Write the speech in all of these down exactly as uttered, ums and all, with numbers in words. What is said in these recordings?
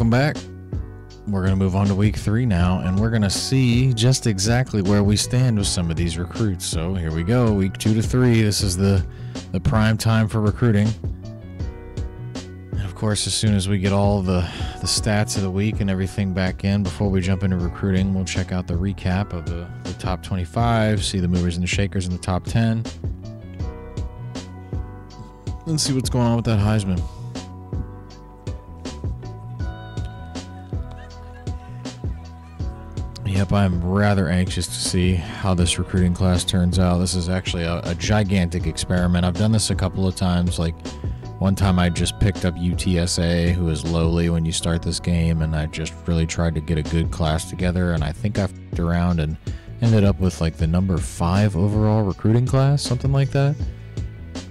welcome back. We're going to move on to week three now, and we're going to see just exactly where we stand with some of these recruits. So here we go, week two to three. This is the, the prime time for recruiting. And of course, as soon as we get all the, the stats of the week and everything back in, before we jump into recruiting, we'll check out the recap of the, the top twenty-five, see the movers and the shakers in the top ten, and see what's going on with that Heisman. Yep, I'm rather anxious to see how this recruiting class turns out. This is actually a, a gigantic experiment. I've done this a couple of times. Like one time I just picked up U T S A, who is lowly when you start this game, and I just really tried to get a good class together, and I think I f***ed around and ended up with like the number five overall recruiting class, something like that.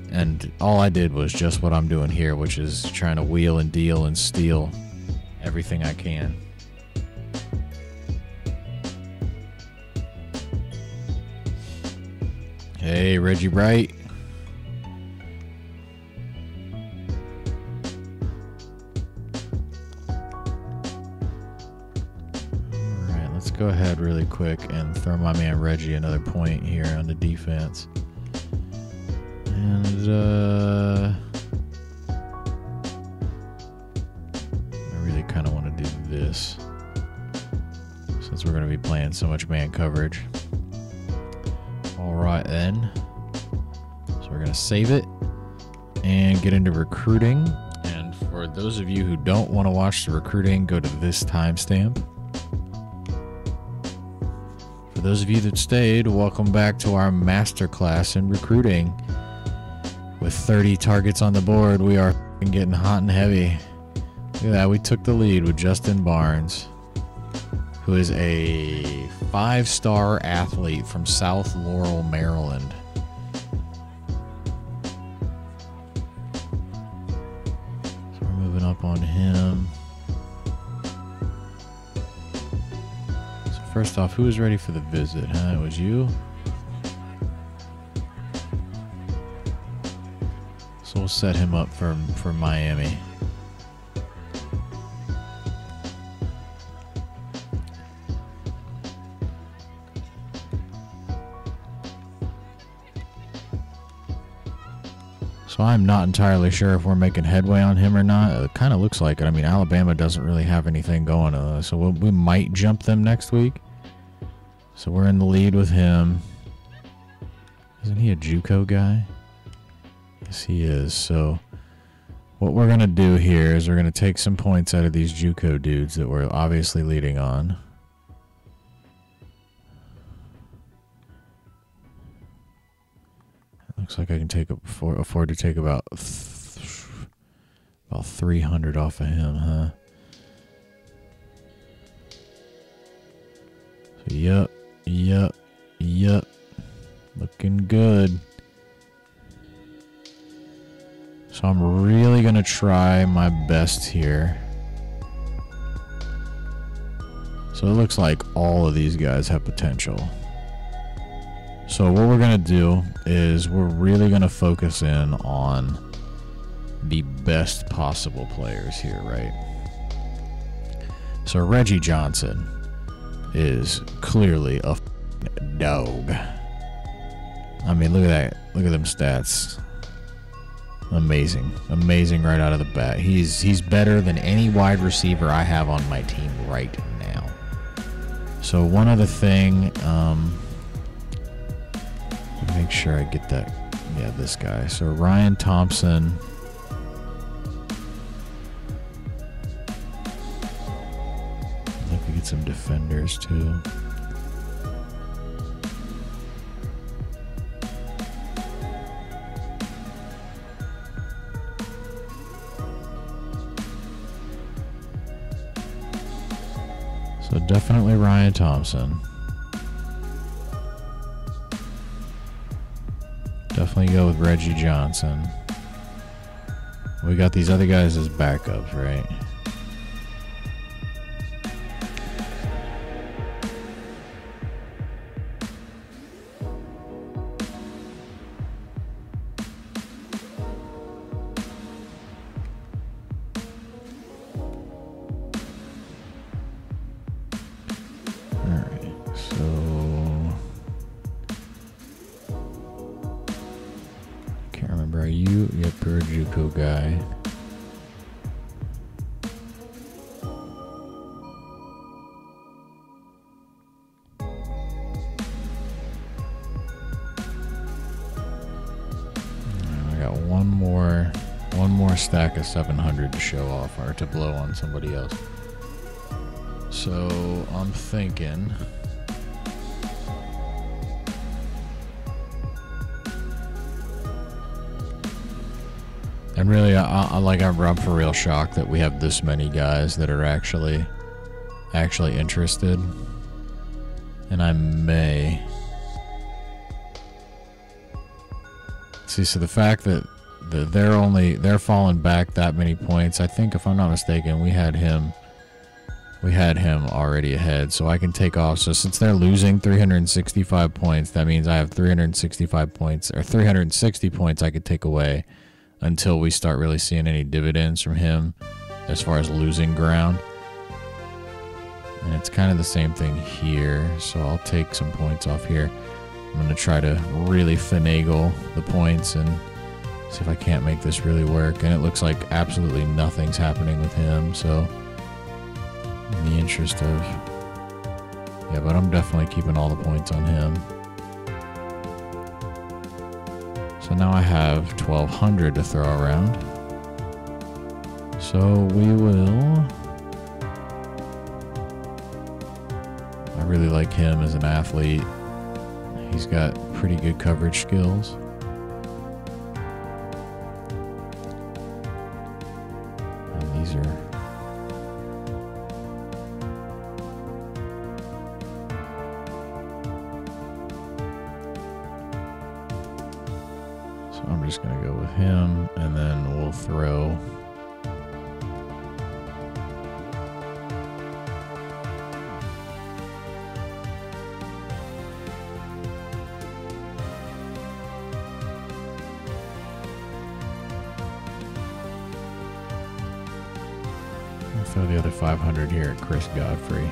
And all I did was just what I'm doing here, which is trying to wheel and deal and steal everything I can. Hey, Reggie Bright. Alright, let's go ahead really quick and throw my man Reggie another point here on the defense. And, uh... I really kind of want to do this, since we're going to be playing so much man coverage. Alright then, so we're going to save it and get into recruiting. And for those of you who don't want to watch the recruiting, go to this timestamp. For those of you that stayed, welcome back to our masterclass in recruiting. With thirty targets on the board, we are getting hot and heavy. Look at that, we took the lead with Justin Barnes, who is a five-star athlete from South Laurel, Maryland. So we're moving up on him. So first off, who was ready for the visit? Huh? It was you. So we'll set him up for, for Miami. So I'm not entirely sure if we're making headway on him or not. It kind of looks like it. I mean, Alabama doesn't really have anything going on, so we'll, we might jump them next week. So we're in the lead with him. Isn't he a JUCO guy? Yes, he is. So what we're going to do here is we're going to take some points out of these JUCO dudes that we're obviously leading on. Looks like I can take up afford to take about th about three hundred off of him, huh? So, yep, yep, yep. Looking good. So I'm really gonna try my best here. So it looks like all of these guys have potential. So what we're going to do is we're really going to focus in on the best possible players here, right? So Reggie Johnson is clearly a dog. I mean, look at that. Look at them stats. Amazing. Amazing right out of the bat. He's, he's better than any wide receiver I have on my team right now. So one other thing... Um, make sure I get that. Yeah, this guy. So Ryan Thompson. I'd like to get some defenders too. So definitely Ryan Thompson. Definitely go with Reggie Johnson. We got these other guys as backups, right? Where are you? Yep, you're a JUCO guy. Stack of seven hundred to show off or to blow on somebody else. So I'm thinking and really I, I like I'm, I'm for real shocked that we have this many guys that are actually actually interested, and I may see, so the fact that They're only they're falling back that many points. I think if I'm not mistaken, we had him we had him already ahead, so I can take off. So since they're losing three hundred sixty-five points, that means I have three hundred sixty-five points or three hundred sixty points I could take away until we start really seeing any dividends from him as far as losing ground. And it's kind of the same thing here, so I'll take some points off here. I'm going to try to really finagle the points and see if I can't make this really work. And it looks like absolutely nothing's happening with him, so in the interest of... Yeah, but I'm definitely keeping all the points on him. So now I have twelve hundred to throw around. So we will... I really like him as an athlete. He's got pretty good coverage skills. Here at Chris Godfrey.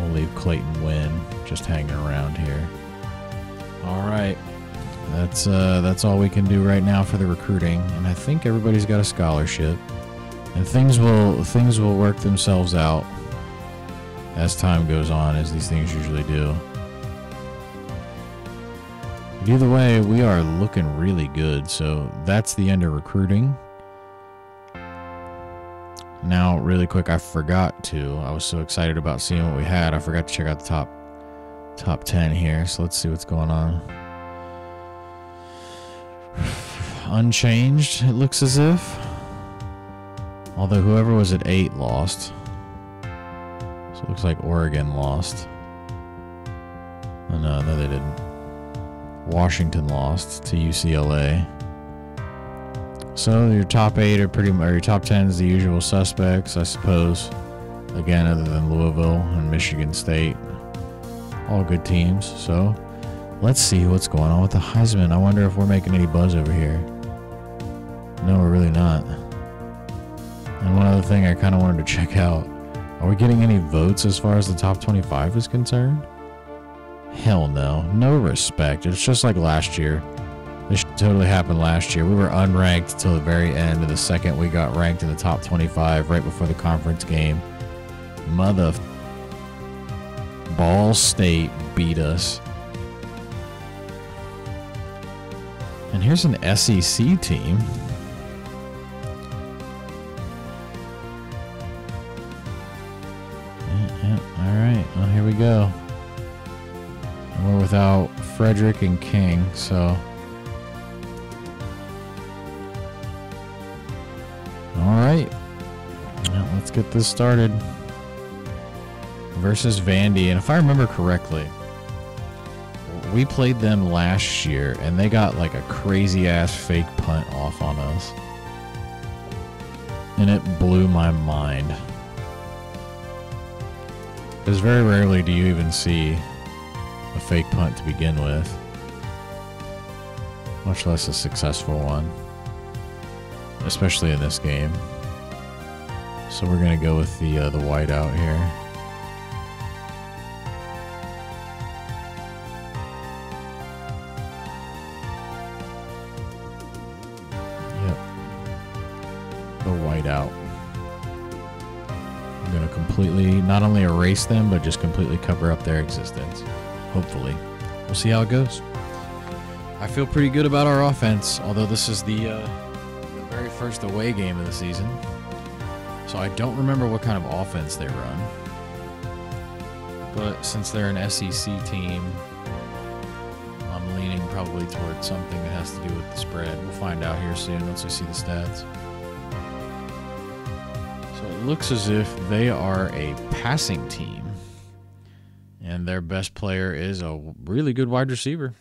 We'll leave Clayton Wynn just hanging around here. Alright. That's uh, that's all we can do right now for the recruiting. And I think everybody's got a scholarship. And things will things will work themselves out as time goes on, as these things usually do. But either way, we are looking really good. So that's the end of recruiting. Now, really quick, I forgot to. I was so excited about seeing what we had. I forgot to check out the top top ten here. So let's see what's going on. Unchanged, it looks as if. Although whoever was at eight lost. So it looks like Oregon lost. Oh, no, no, they didn't. Washington lost to U C L A. So your top eight are pretty much, your top ten is the usual suspects, I suppose. Again, other than Louisville and Michigan State. All good teams. So let's see what's going on with the Heisman. I wonder if we're making any buzz over here. No, we're really not. And one other thing I kind of wanted to check out. Are we getting any votes as far as the top twenty-five is concerned? Hell no. No respect. It's just like last year. This totally happened last year. We were unranked till the very end of the second. We got ranked in the top twenty-five right before the conference game. Mother... Ball State beat us. And here's an S E C team. Alright, well here we go. And we're without Frederick and King, so... Alright, well, let's get this started. Versus Vandy, and if I remember correctly, we played them last year, and they got like a crazy-ass fake punt off on us. And it blew my mind. Because very rarely do you even see a fake punt to begin with. Much less a successful one. Especially in this game. So we're gonna go with the uh, the white out here. the whiteout. I'm going to completely, not only erase them, but just completely cover up their existence. Hopefully. We'll see how it goes. I feel pretty good about our offense, although this is the, uh, the very first away game of the season. So I don't remember what kind of offense they run. But since they're an S E C team, I'm leaning probably towards something that has to do with the spread. We'll find out here soon once we see the stats. So it looks as if they are a passing team. And their best player is a really good wide receiver.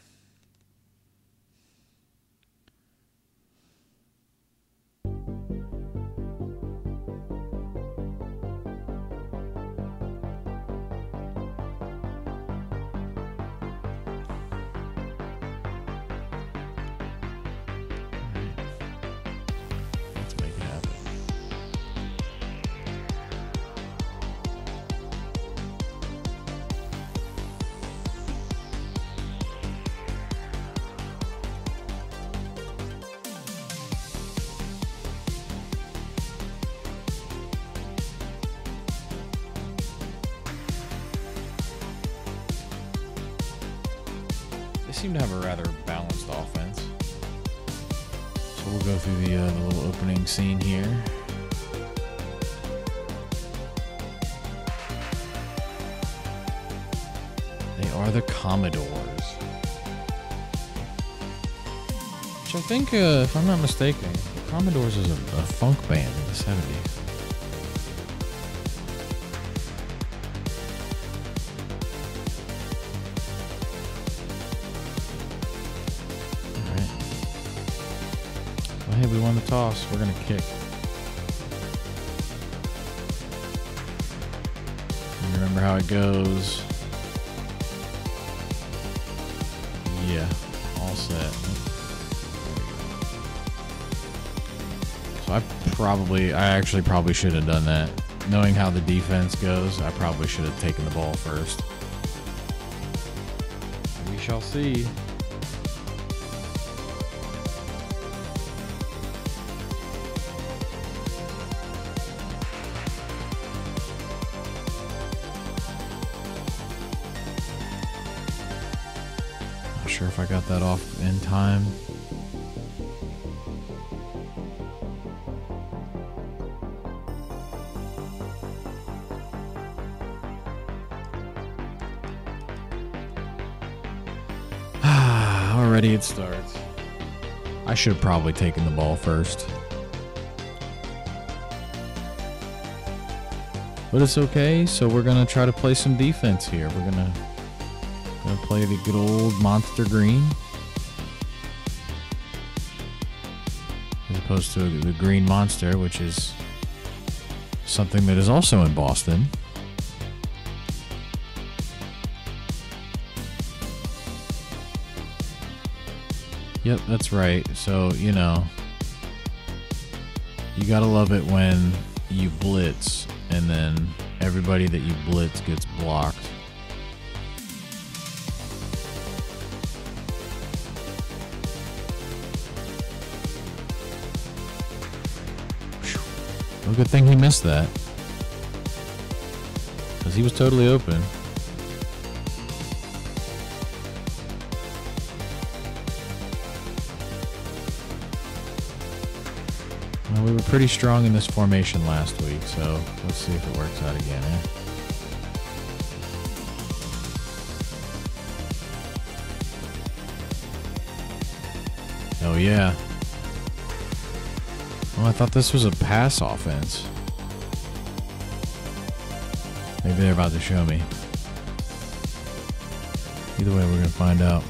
Seem to have a rather balanced offense. So we'll go through the, uh, the little opening scene here. They are the Commodores. Which I think, uh, if I'm not mistaken, the Commodores is a, a funk band in the seventies. We won the toss. We're going to kick. And remember how it goes. Yeah, all set. So I probably, I actually probably should have done that. Knowing how the defense goes, I probably should have taken the ball first. We shall see. Sure if I got that off in time. Already it starts. I should have probably taken the ball first. But it's okay, so we're gonna try to play some defense here. We're gonna Gonna play the good old Monster Green. As opposed to the Green Monster, which is something that is also in Boston. Yep, that's right. So, you know, you gotta love it when you blitz and then everybody that you blitz gets blocked. Well, good thing he missed that, because he was totally open. Well, we were pretty strong in this formation last week, so let's see if it works out again, eh? Oh, yeah. Well, I thought this was a pass offense. Maybe they're about to show me. Either way, we're going to find out.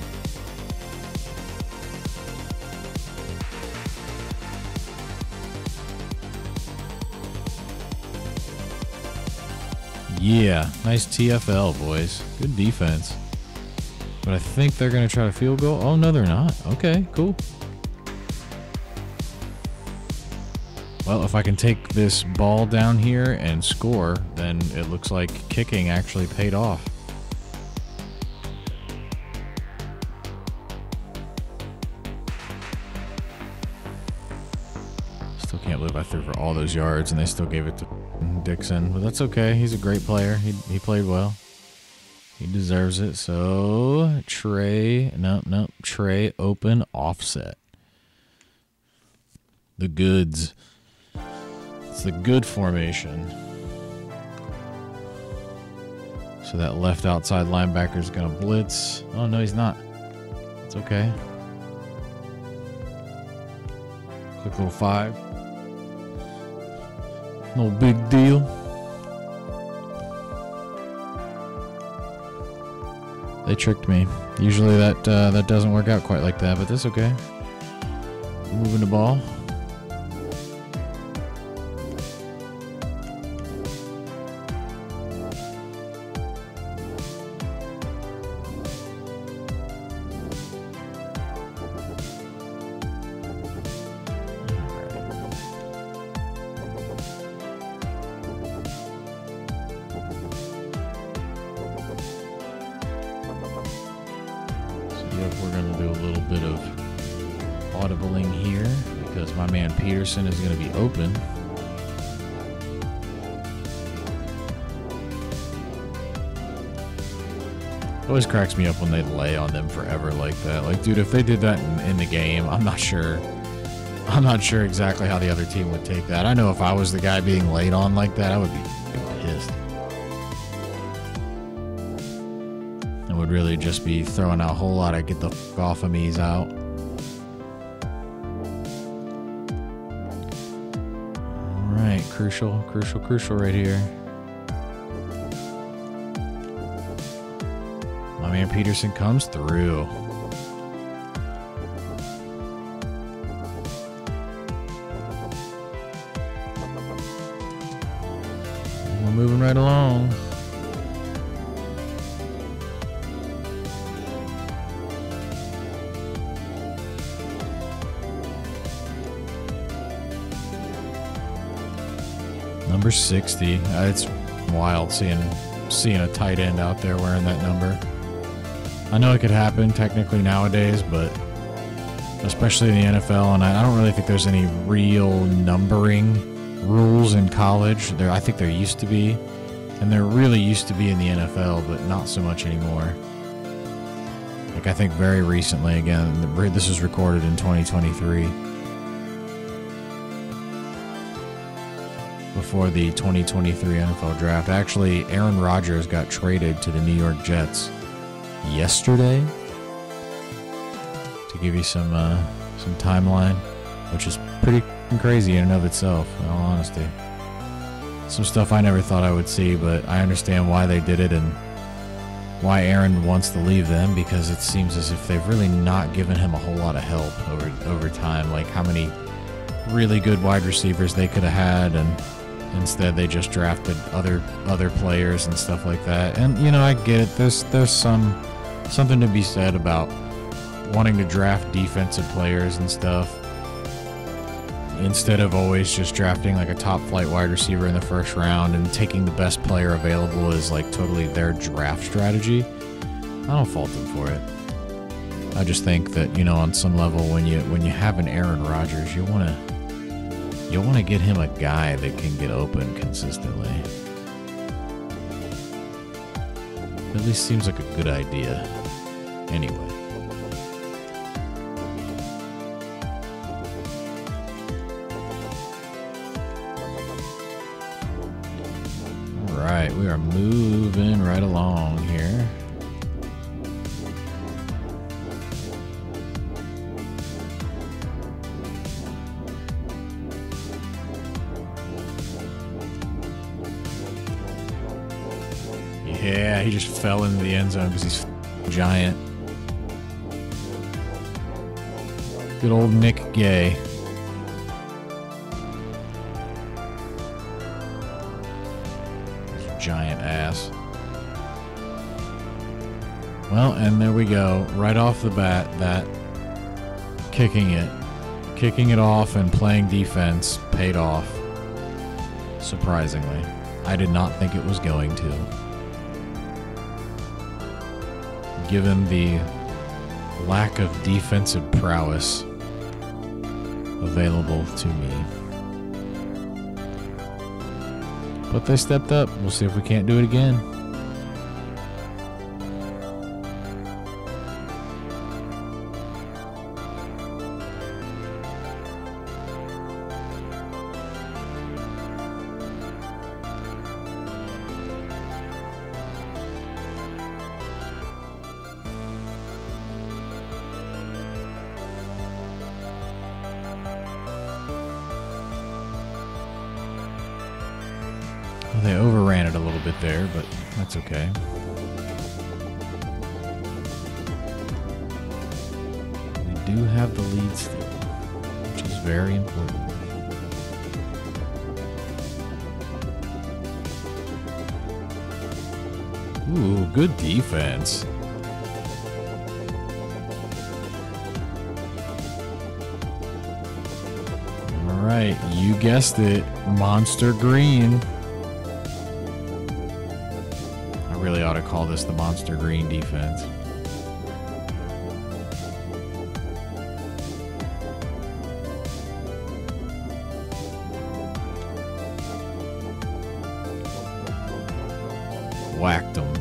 Yeah, nice T F L, boys. Good defense. But I think they're going to try a field goal. Oh, no, they're not. Okay, cool. Well, if I can take this ball down here and score, then it looks like kicking actually paid off. So Still can't believe I threw for all those yards and they still gave it to Dixon. But that's okay. He's a great player. He, he played well. He deserves it. So Trey, nope, nope. Trey, open, offset. The goods. It's the good formation. So that left outside linebacker is going to blitz. Oh, no, he's not. It's okay. Quick little five. No big deal. They tricked me. Usually that uh, that doesn't work out quite like that, but that's okay. Moving the ball. Is going to be open. It always cracks me up when they lay on them forever like that. Like, dude, if they did that in, in the game, I'm not sure. I'm not sure exactly how the other team would take that. I know if I was the guy being laid on like that, I would be pissed. I would really just be throwing out a whole lot of get the f off of me's out. Crucial, crucial, crucial right here. My man Peterson comes through. We're moving right along. Number sixty. Uh, it's wild seeing seeing a tight end out there wearing that number. I know it could happen technically nowadays, but especially in the N F L, and I, I don't really think there's any real numbering rules in college. There, I think there used to be, and there really used to be in the N F L, but not so much anymore. Like I think very recently, again, the, this was recorded in twenty twenty-three. Before the twenty twenty-three N F L draft. Actually, Aaron Rodgers got traded to the New York Jets yesterday. To give you some uh, some timeline, which is pretty crazy in and of itself, in all honesty. Some stuff I never thought I would see, but I understand why they did it and why Aaron wants to leave them, because it seems as if they've really not given him a whole lot of help over, over time. Like how many really good wide receivers they could have had, and instead they just drafted other other players and stuff like that. And you know, I get it. There's there's some something to be said about wanting to draft defensive players and stuff instead of always just drafting like a top flight wide receiver in the first round and taking the best player available is like totally their draft strategy. I don't fault them for it. I just think that, you know, on some level when you when you have an Aaron Rodgers, you want to You'll want to get him a guy that can get open consistently. At least seems like a good idea. Anyway. Alright, we are moving right along here. Yeah, he just fell into the end zone because he's giant. Good old Nick Gay. His giant ass. Well, and there we go. Right off the bat, that kicking it. Kicking it off and playing defense paid off. Surprisingly. I did not think it was going to. Given the lack of defensive prowess available to me. But they stepped up. We'll see if we can't do it again. They overran it a little bit there, but that's okay. We do have the lead still, which is very important. Ooh, good defense. All right, you guessed it. Monster Green. Really ought to call this the Monster Green defense. Whacked them.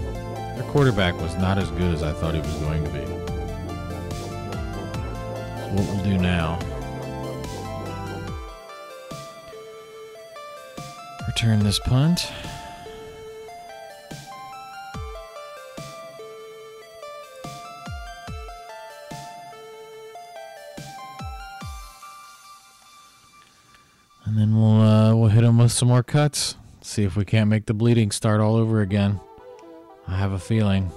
Their quarterback was not as good as I thought he was going to be. So what we'll do now. Return this punt. And then we'll, uh, we'll hit him with some more cuts. See if we can't make the bleeding start all over again. I have a feeling.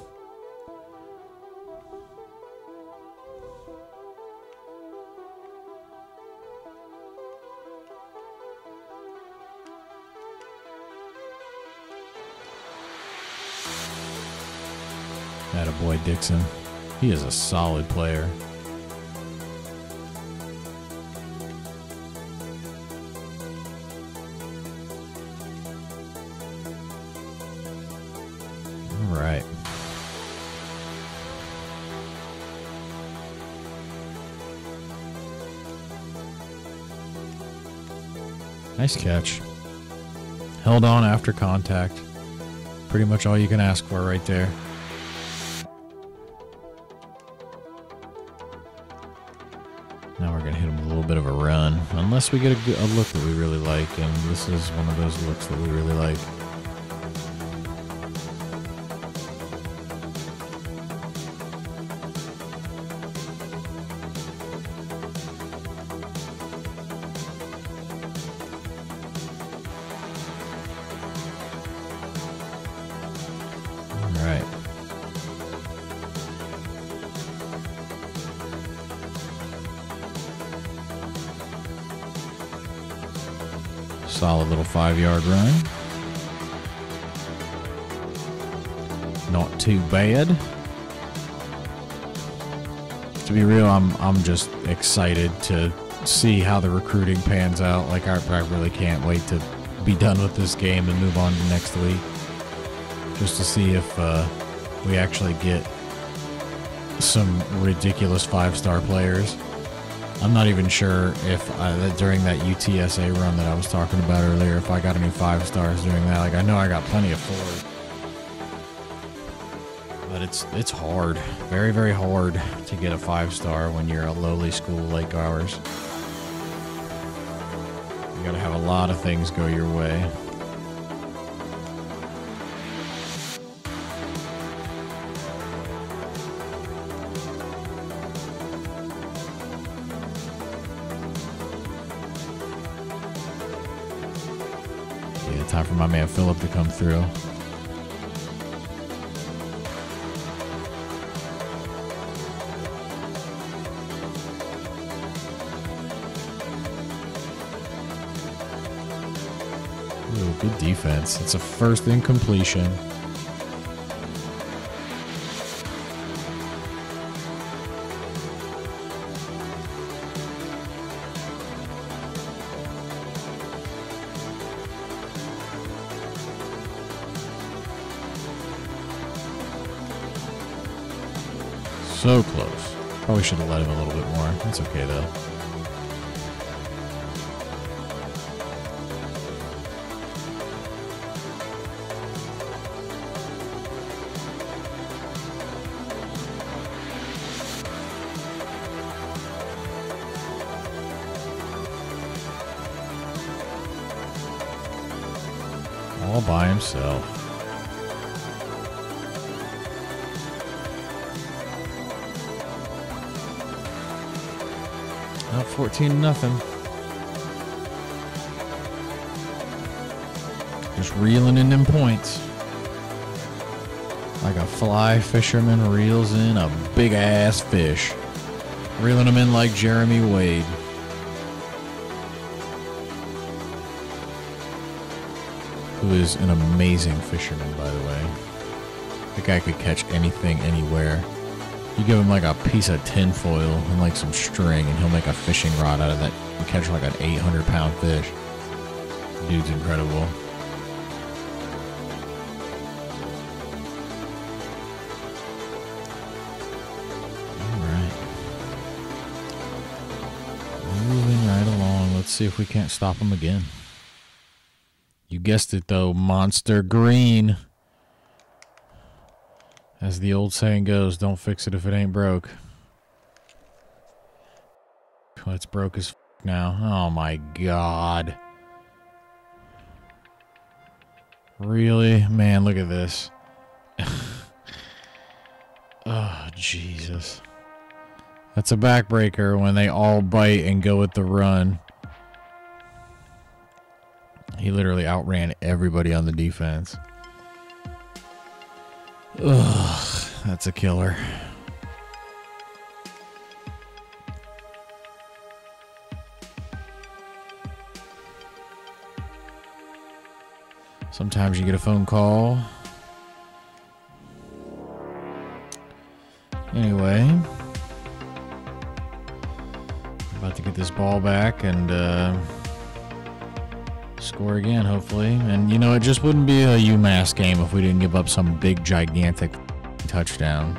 Attaboy, Dixon. He is a solid player. Right. Nice catch. Held on after contact. Pretty much all you can ask for right there. Now we're going to hit him with a little bit of a run. Unless we get a, a look that we really like, and this is one of those looks that we really like. Solid little five-yard run. Not too bad. To be real, I'm I'm just excited to see how the recruiting pans out. Like I, I really can't wait to be done with this game and move on to next week, just to see if uh, we actually get some ridiculous five-star players. I'm not even sure if I, that during that U T S A run that I was talking about earlier, if I got any five stars during that. Like I know I got plenty of fours, but it's it's hard, very very hard to get a five star when you're a lowly school like ours. You got to have a lot of things go your way. Time for my man Phillip to come through. Ooh, good defense. It's a first incompletion. So close. Probably should have let him a little bit more. That's okay, though. all by himself. Up fourteen nothing. Just reeling in them points. Like a fly fisherman reels in a big ass fish. Reeling them in like Jeremy Wade. Who is an amazing fisherman, by the way. The guy could catch anything, anywhere. You give him like a piece of tinfoil and like some string and he'll make a fishing rod out of that and catch like an eight hundred pound fish. Dude's incredible. See if we can't stop him again. You guessed it though, Monster Green. As the old saying goes, don't fix it if it ain't broke. Well, it's broke as f now. Oh my god. Really? Man, look at this. Oh, Jesus. That's a backbreaker when they all bite and go with the run. He literally outran everybody on the defense. Ugh, that's a killer. Sometimes you get a phone call. Anyway, about to get this ball back and uh score again, hopefully. And, you know, it just wouldn't be a UMass game if we didn't give up some big, gigantic touchdown.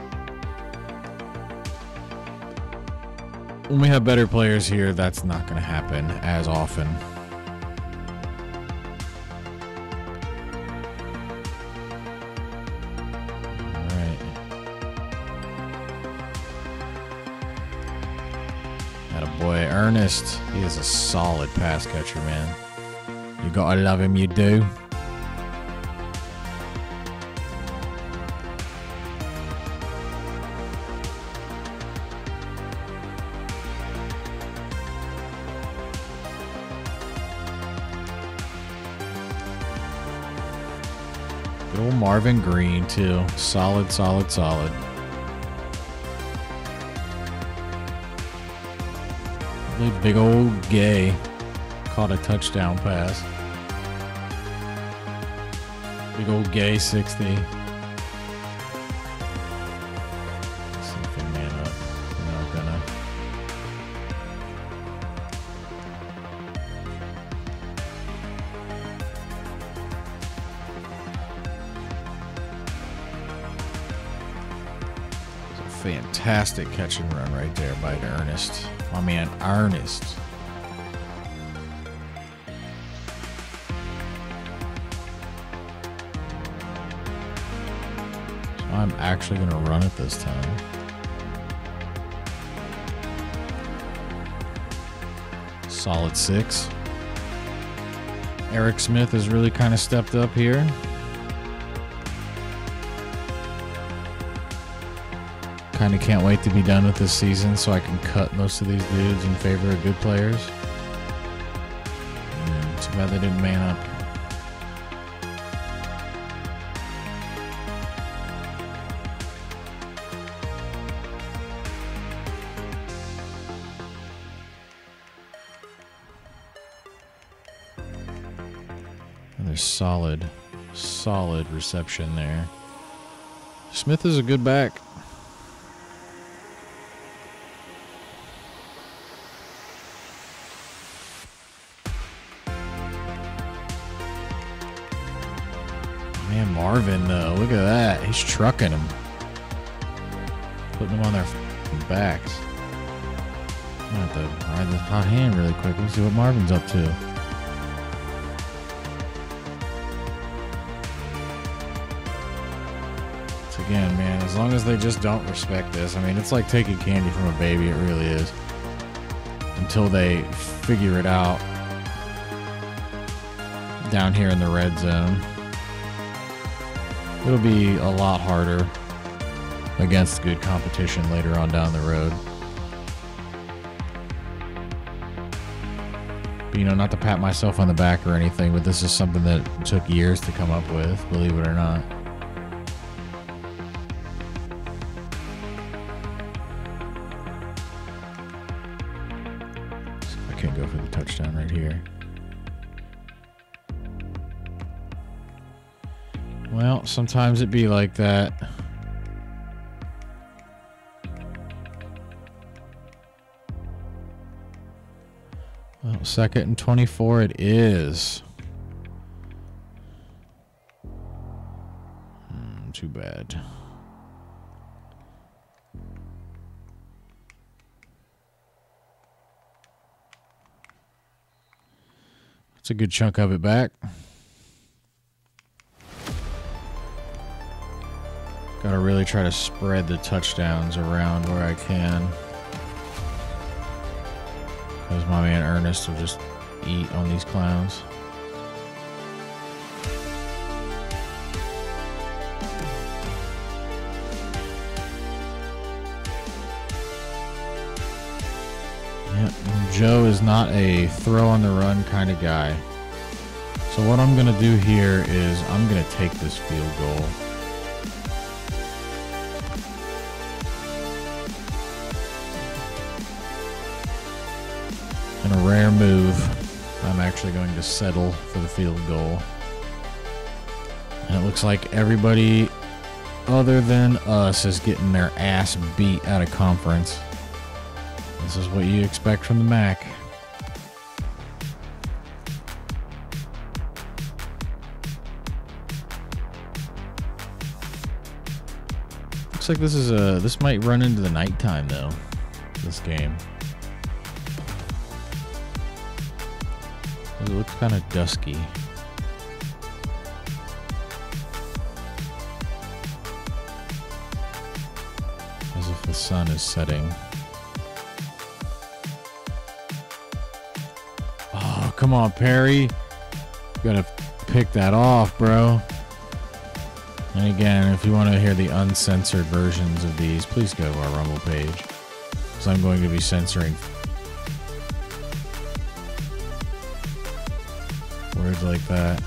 When we have better players here, that's not going to happen as often. All right. Attaboy, Ernest. He is a solid pass catcher, man. You gotta love him, you do. Good old Marvin Green, too. Solid, solid, solid. Really big old Gay. Caught a touchdown pass. Big old Gay sixty. Let's see if they man up. They're not gonna. It's a fantastic catch and run right there by Ernest. My man, Ernest. I'm actually going to run it this time. Solid six. Eric Smith has really kind of stepped up here. Kind of can't wait to be done with this season so I can cut most of these dudes in favor of good players. Mm, it's too bad they didn't man up. Solid, solid reception there. Smith is a good back. Man, Marvin, though, look at that. He's trucking him. Putting him on their backs. I'm going to have to ride this hot hand really quick. Let's see what Marvin's up to. Again, man, as long as they just don't respect this. I mean, it's like taking candy from a baby. It really is. Until they figure it out down here in the red zone. It'll be a lot harder against good competition later on down the road. But, you know, not to pat myself on the back or anything, but this is something that took years to come up with, believe it or not. I can't go for the touchdown right here. Well, sometimes it be like that. Well, second and twenty-four it is. Mm, too bad. That's a good chunk of it back. Gotta really try to spread the touchdowns around where I can. Because my man Ernest will just eat on these clowns. Yep, Joe is not a throw on the run kind of guy. So what I'm gonna do here is I'm gonna take this field goal. In a rare move, I'm actually going to settle for the field goal. And it looks like everybody other than us is getting their ass beat out of conference. This is what you expect from the Mac. Looks like this is a this might run into the nighttime though, this game. It looks kind of dusky. As if the sun is setting. Oh, come on, Perry. You gotta pick that off, bro. And again, if you want to hear the uncensored versions of these, please go to our Rumble page. Because I'm going to be censoring words like that.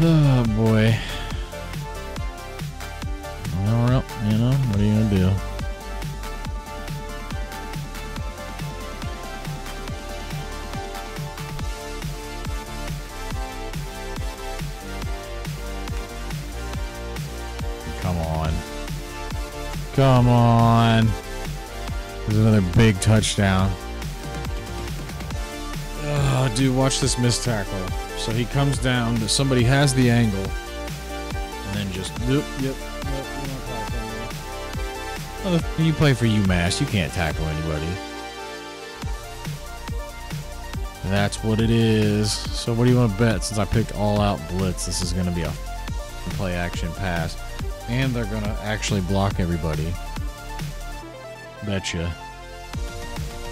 Oh boy. Well, you know, what are you gonna do? Come on. There's another big touchdown. Oh, dude, watch this missed tackle. So he comes down, but somebody has the angle. And then just, yep, yep, yep. Oh, you play for UMass. You can't tackle anybody. That's what it is. So what do you want to bet? Since I picked all-out blitz, this is going to be a play-action pass. And they're going to actually block everybody. Betcha.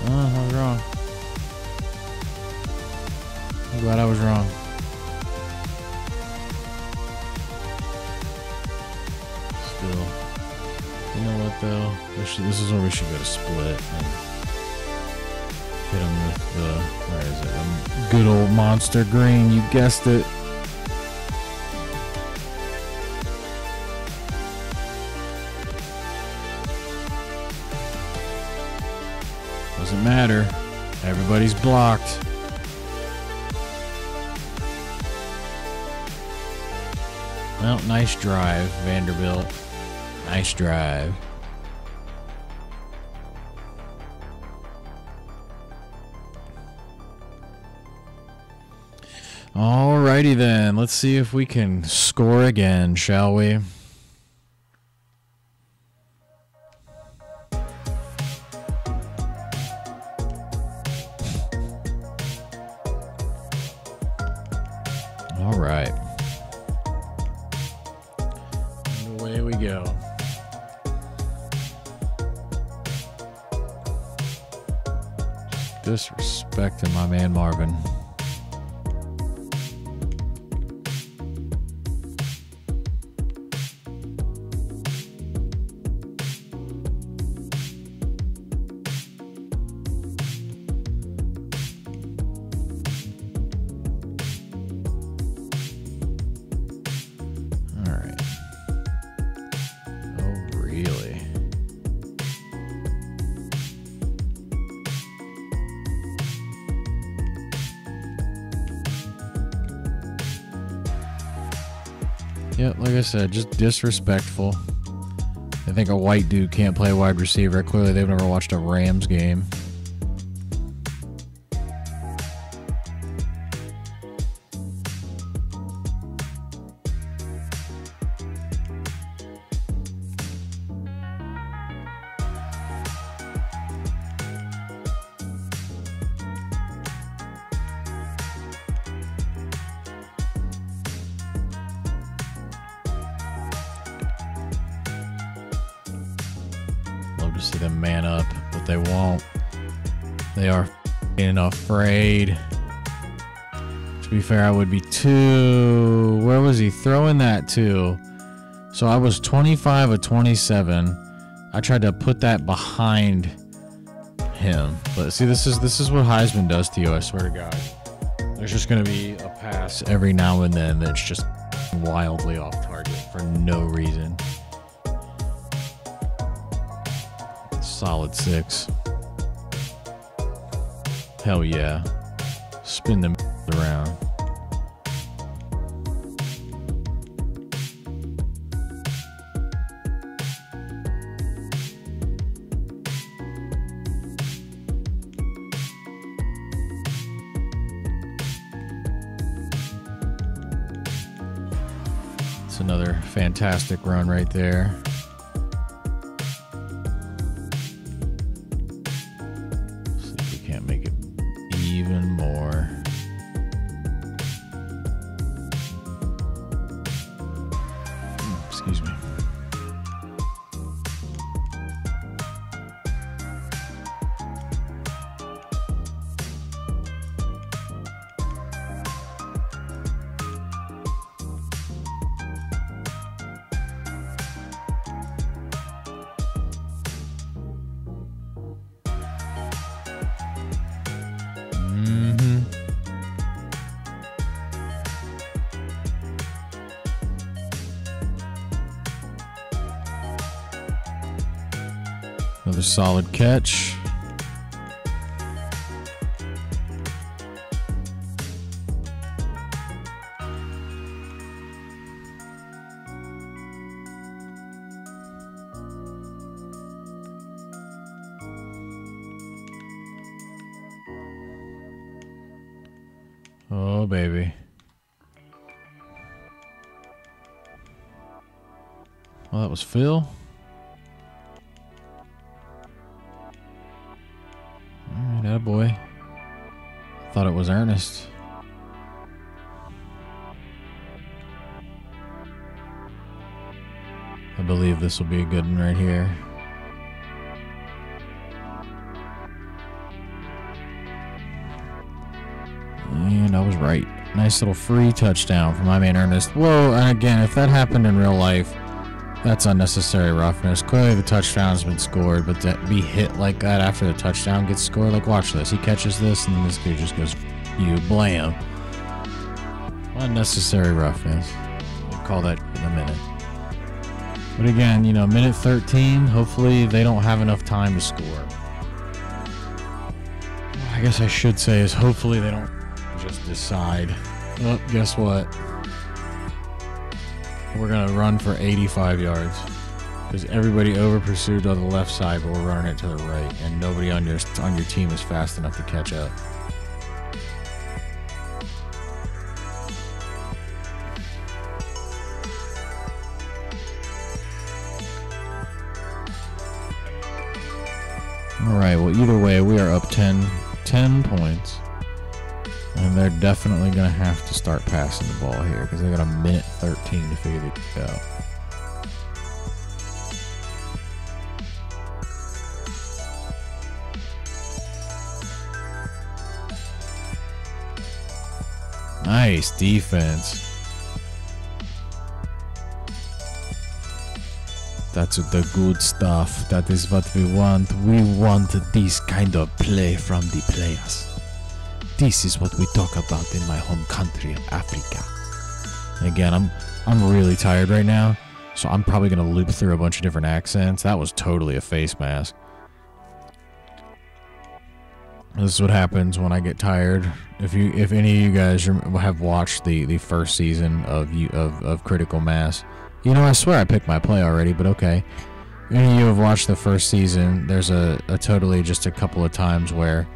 Oh, I was wrong. I'm glad I was wrong. Still. You know what, though? This, this is where we should go to split. And hit them with the... Where is it? Good old Monster Green. You guessed it. Doesn't matter. Everybody's blocked. Well, nice drive, Vanderbilt. Nice drive. Alrighty then. Let's see if we can score again, shall we? Disrespecting my man Marvin. I said, just disrespectful. They think a white dude can't play wide receiver. Clearly, they've never watched a Rams game. Afraid. To be fair, I would be too. Where was he throwing that to? So I was twenty-five of twenty-seven. I tried to put that behind him, but see, this is this is what Heisman does to you. I swear to God, there's just gonna be a pass every now and then that's just wildly off target for no reason. Solid six. Hell yeah. Spin them around. It's another fantastic run right there. Solid catch. Oh, baby. Well, that was Phil. Boy, I thought it was Ernest. I believe this will be a good one right here. And I was right. Nice little free touchdown for my man Ernest. Whoa, and again, if that happened in real life, that's unnecessary roughness. Clearly the touchdown's been scored, but to be hit like that after the touchdown gets scored, like watch this. He catches this, and then this dude just goes, you, blam. Unnecessary roughness. We'll call that in a minute. But again, you know, minute thirteen, hopefully they don't have enough time to score. I guess I should say is hopefully they don't just decide. Well, guess what? We're going to run for eighty-five yards because everybody over-pursued on the left side, but we're running it to the right, and nobody on your, on your team is fast enough to catch up. All right, well, either way, we are up ten, ten points. And they're definitely going to have to start passing the ball here because they got a minute thirteen to figure it out. Nice defense. That's the good stuff. That is what we want. We want this kind of play from the players. This is what we talk about in my home country of Africa. Again, I'm I'm really tired right now, so I'm probably gonna loop through a bunch of different accents. That was totally a face mask. This is what happens when I get tired. If you, if any of you guys have watched the the first season of you of of Critical Mass. You know, I swear I picked my play already, but okay. Any of you have watched the first season, there's a, a totally just a couple of times where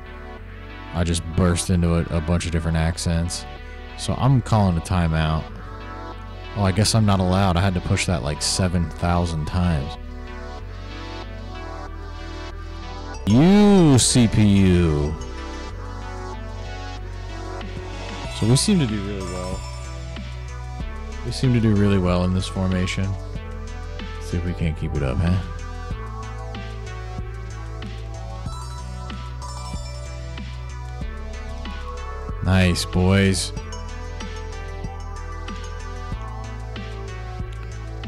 I just burst into a, a bunch of different accents. So I'm calling a timeout. Oh, I guess I'm not allowed. I had to push that like seven thousand times. You, C P U. So we seem to do really well. We seem to do really well in this formation. Let's see if we can't keep it up, huh? Nice, boys.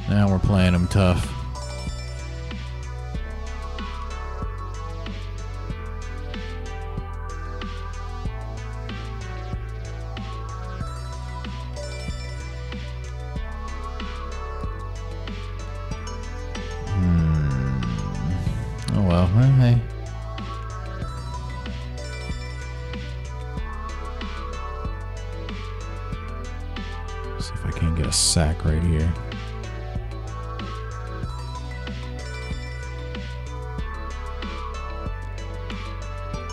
Now we're playing them tough. Right here.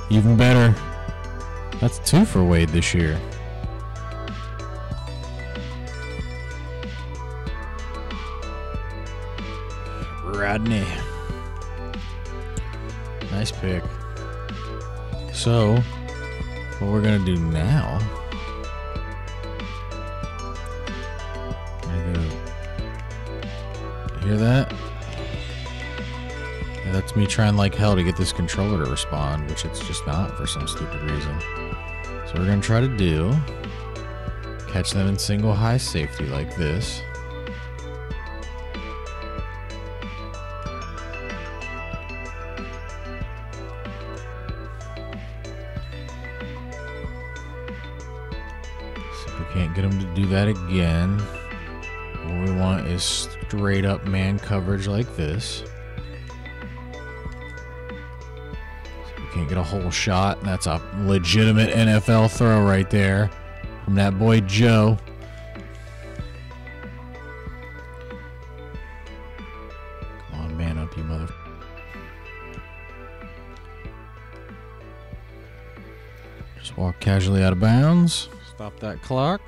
Even better. That's two for Wade this year. Rodney. Nice pick. So, what we're gonna do now. Hear that? Yeah, that's me trying like hell to get this controller to respond, which it's just not for some stupid reason. So we're gonna try to do catch them in single high safety like this. See if we can't get them to do that again. What we want is straight up man coverage like this. So we can't get a whole shot. And that's a legitimate N F L throw right there from that boy Joe. Come on, man up, you mother. Just walk casually out of bounds. Stop that clock.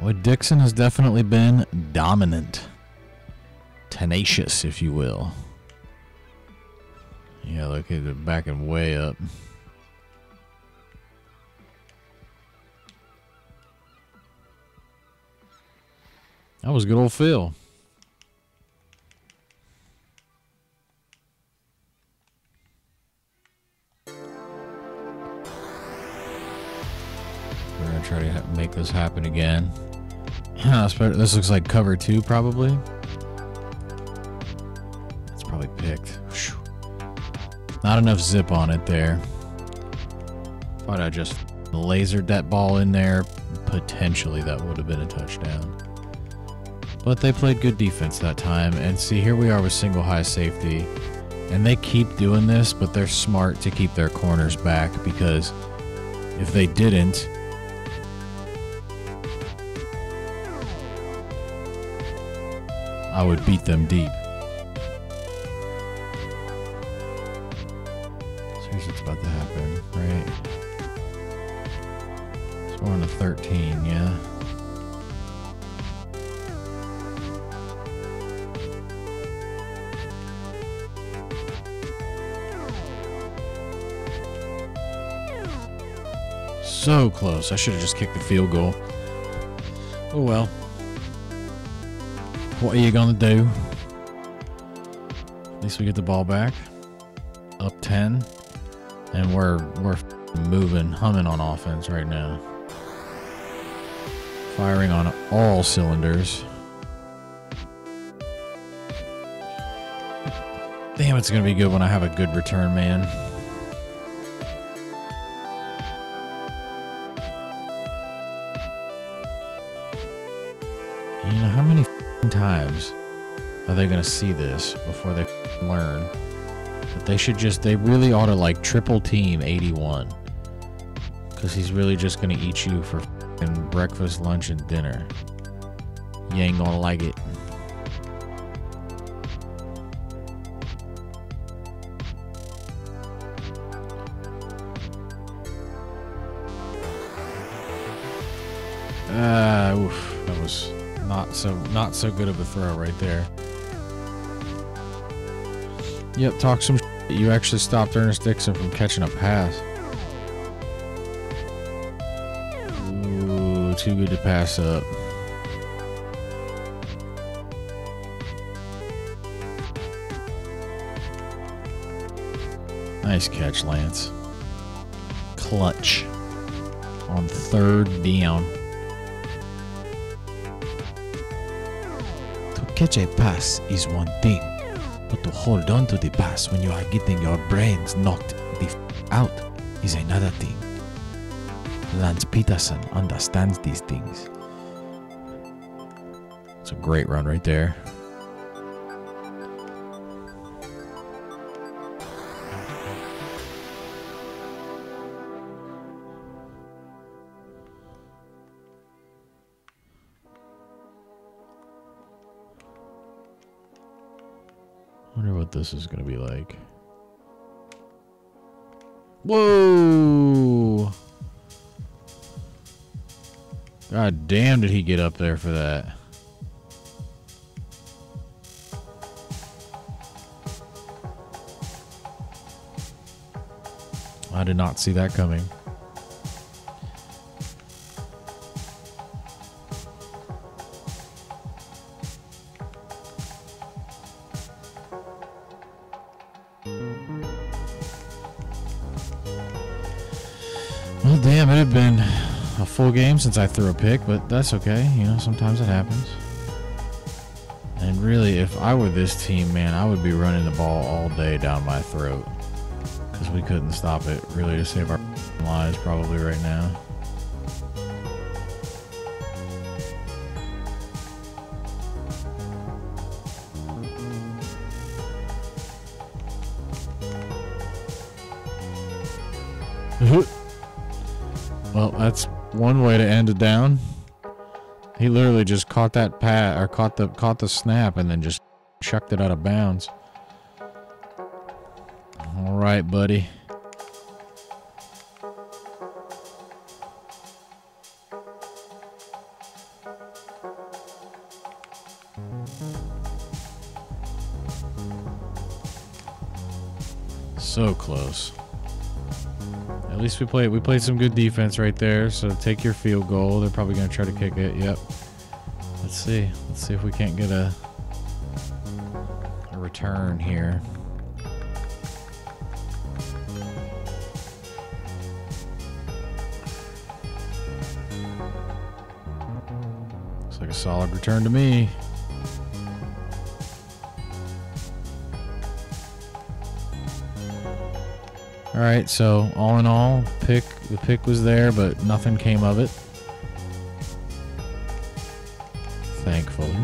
Well, Dixon has definitely been dominant. Tenacious, if you will. Yeah, look, they're backing way up. That was good old Phil. We're going to try to make this happen again. This looks like cover two, probably. It's probably picked. Not enough zip on it there. Thought I just lasered that ball in there. Potentially that would have been a touchdown. But they played good defense that time. And see, here we are with single high safety. And they keep doing this, but they're smart to keep their corners back, because if they didn't, I would beat them deep. So here's what's about to happen, right? So we're on the thirteen, yeah. So close. I should have just kicked the field goal. Oh well. What are you gonna do? At least we get the ball back. Up ten. And we're we're moving, humming on offense right now. Firing on all cylinders. Damn, it's going to be good when I have a good return man. You know, how many times are they going to see this before they learn that they should just, they really ought to like triple team eighty-one, because he's really just going to eat you for breakfast, lunch, and dinner. You ain't going to like it. Ah, uh, oof, that was not so not so good of a throw right there. Yep, talk some shit. You actually stopped Ernest Dixon from catching a pass. Ooh, too good to pass up. Nice catch, Lance. Clutch on third down. Catch a pass is one thing, but to hold on to the pass when you are getting your brains knocked the f out is another thing. Lance Peterson understands these things. It's a great run right there. This is gonna be like, whoa, god damn, did he get up there for that? I did not see that coming. Game since I threw a pick, but that's okay. You know, sometimes it happens. And really, if I were this team, man, I would be running the ball all day down my throat, because we couldn't stop it really to save our lives probably right now. Well, that's one way to end it down. He literally just caught that pat or caught the caught the snap and then just chucked it out of bounds. All right, buddy. So close. At least we played, we played some good defense right there, so take your field goal. They're probably going to try to kick it, yep. Let's see. Let's see if we can't get a, a return here. Looks like a solid return to me. All right, so all in all, pick the pick was there, but nothing came of it, thankfully.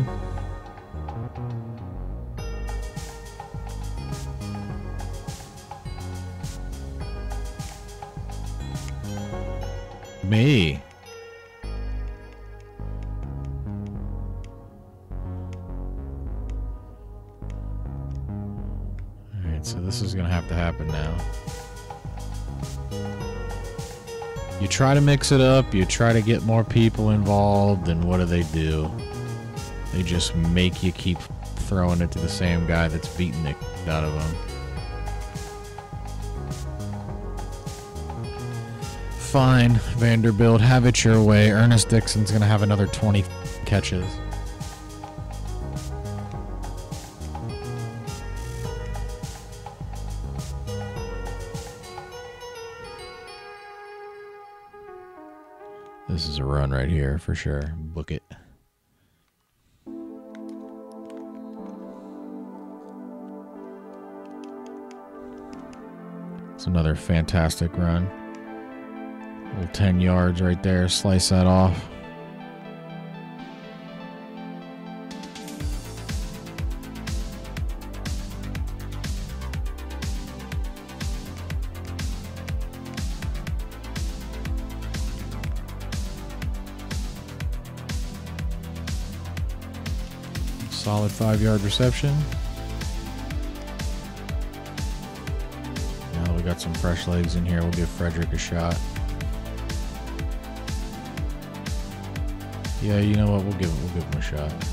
Me. All right, so this is gonna have to happen now. You try to mix it up, you try to get more people involved, and what do they do? They just make you keep throwing it to the same guy that's beating the out of them. Fine, Vanderbilt, have it your way. Ernest Dixon's going to have another twenty catches. This is a run right here for sure. Book it. It's another fantastic run. Little ten yards right there. Slice that off. Solid five-yard reception. Now that we got some fresh legs in here, we'll give Frederick a shot. Yeah, you know what? We'll give it. We'll give him a shot.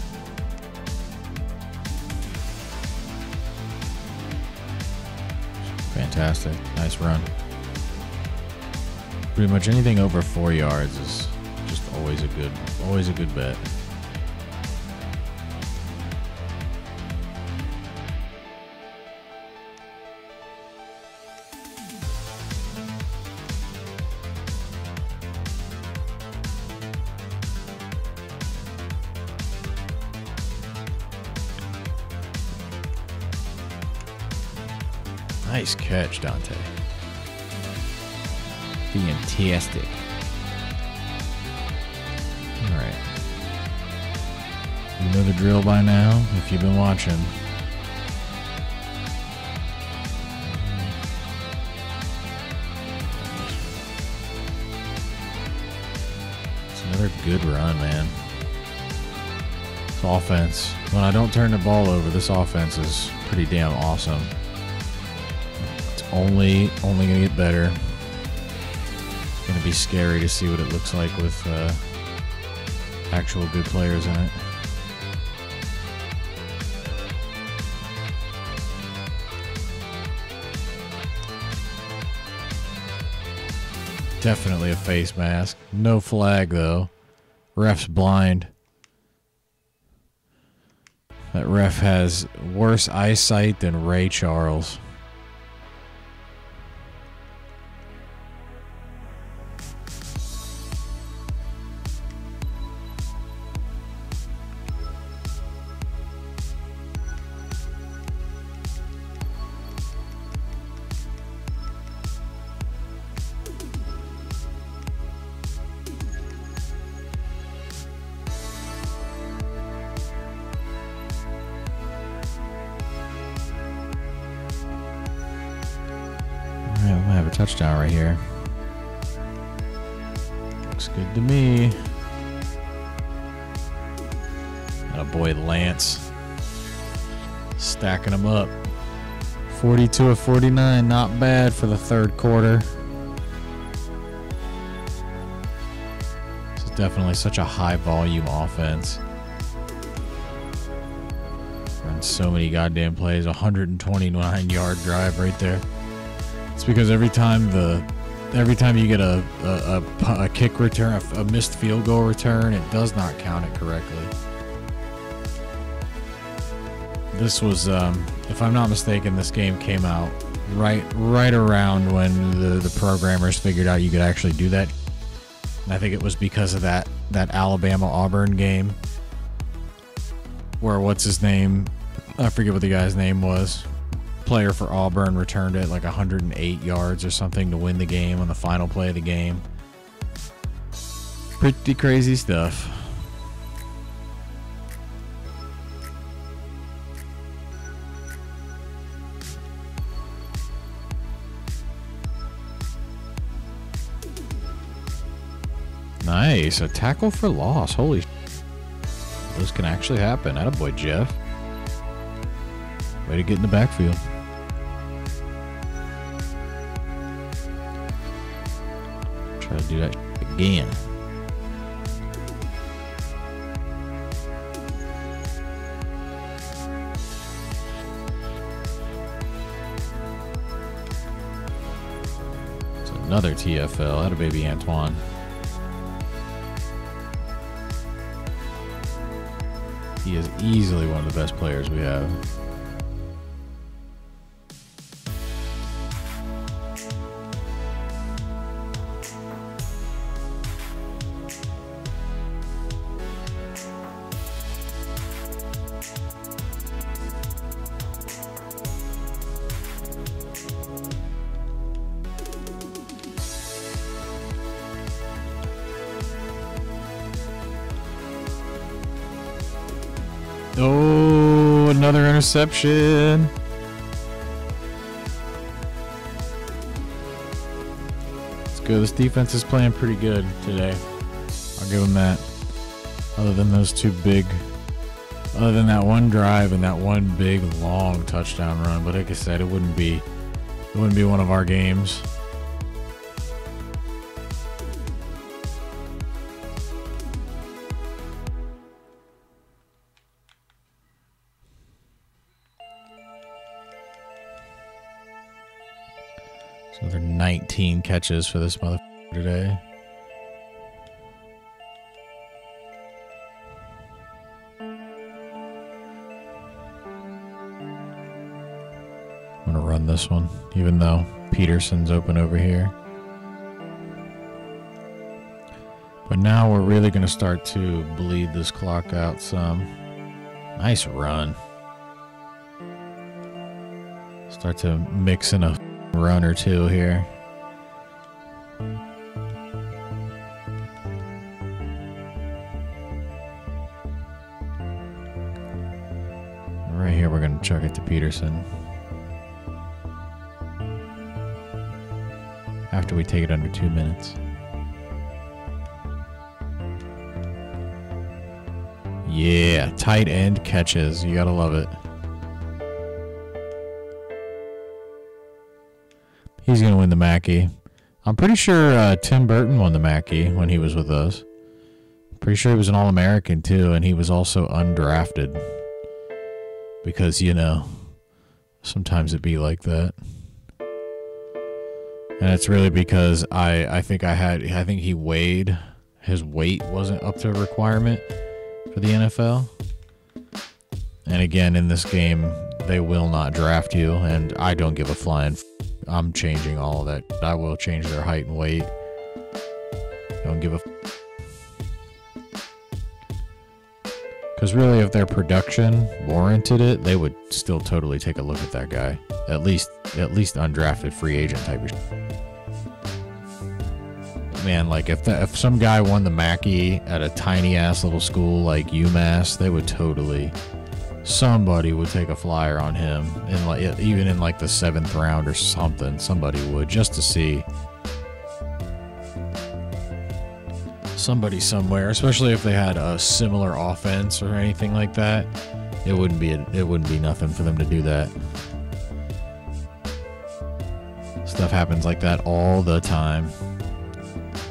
Fantastic. Nice run. Pretty much anything over four yards is just always a good, always a good bet. Nice catch, Dante. Fantastic. All right. You know the drill by now, if you've been watching. It's another good run, man. This offense, when I don't turn the ball over, this offense is pretty damn awesome. Only, only gonna get better. It's gonna be scary to see what it looks like with uh, actual good players in it. Definitely a face mask. No flag though. Ref's blind. That ref has worse eyesight than Ray Charles. Touchdown right here. Looks good to me. Got a boy Lance. Stacking him up. forty-two of forty-nine. Not bad for the third quarter. This is definitely such a high volume offense. Run so many goddamn plays. one hundred twenty-nine yard drive right there. It's because every time the, every time you get a a, a, a kick return, a, a missed field goal return, it does not count it correctly. This was, um, if I'm not mistaken, this game came out right right around when the the programmers figured out you could actually do that. And I think it was because of that that Alabama-Auburn game, where what's his name? I forget what the guy's name was. Player for Auburn returned it like one hundred eight yards or something to win the game on the final play of the game. Pretty crazy stuff. Nice, a tackle for loss. Holy sh, this can actually happen. Attaboy, Jeff. Way to get in the backfield. Try to do that again. It's another T F L. Had a baby Antoine. He is easily one of the best players we have. Oh, another interception. It's good. This defense is playing pretty good today. I'll give them that. Other than those two big, other than that one drive and that one big long touchdown run. But like I said, it wouldn't be, it wouldn't be one of our games. Another nineteen catches for this motherfucker today. I'm gonna run this one, even though Peterson's open over here. But now we're really gonna start to bleed this clock out some. Nice run. Start to mix in a run or two here. Right here, we're going to chuck it to Peterson. After we take it under two minutes. Yeah, tight end catches. You gotta love it. He's going to win the Mackey. I'm pretty sure uh, Tim Burton won the Mackey when he was with us. Pretty sure he was an All-American, too, and he was also undrafted. Because, you know, sometimes it be like that. And it's really because I, I think I had, I think he weighed, his weight wasn't up to a requirement for the N F L. And again, in this game, they will not draft you, and I don't give a flying f. I'm changing all of that. I will change their height and weight. Don't give a f. Because really, if their production warranted it, they would still totally take a look at that guy. At least, at least undrafted free agent type of shit. Man, like if that, if some guy won the Mackey at a tiny ass little school like UMass, they would totally. Somebody would take a flyer on him, and like even in like the seventh round or something, somebody would, just to see somebody somewhere. Especially if they had a similar offense or anything like that, it wouldn't be it wouldn't be nothing for them to do that. Stuff happens like that all the time.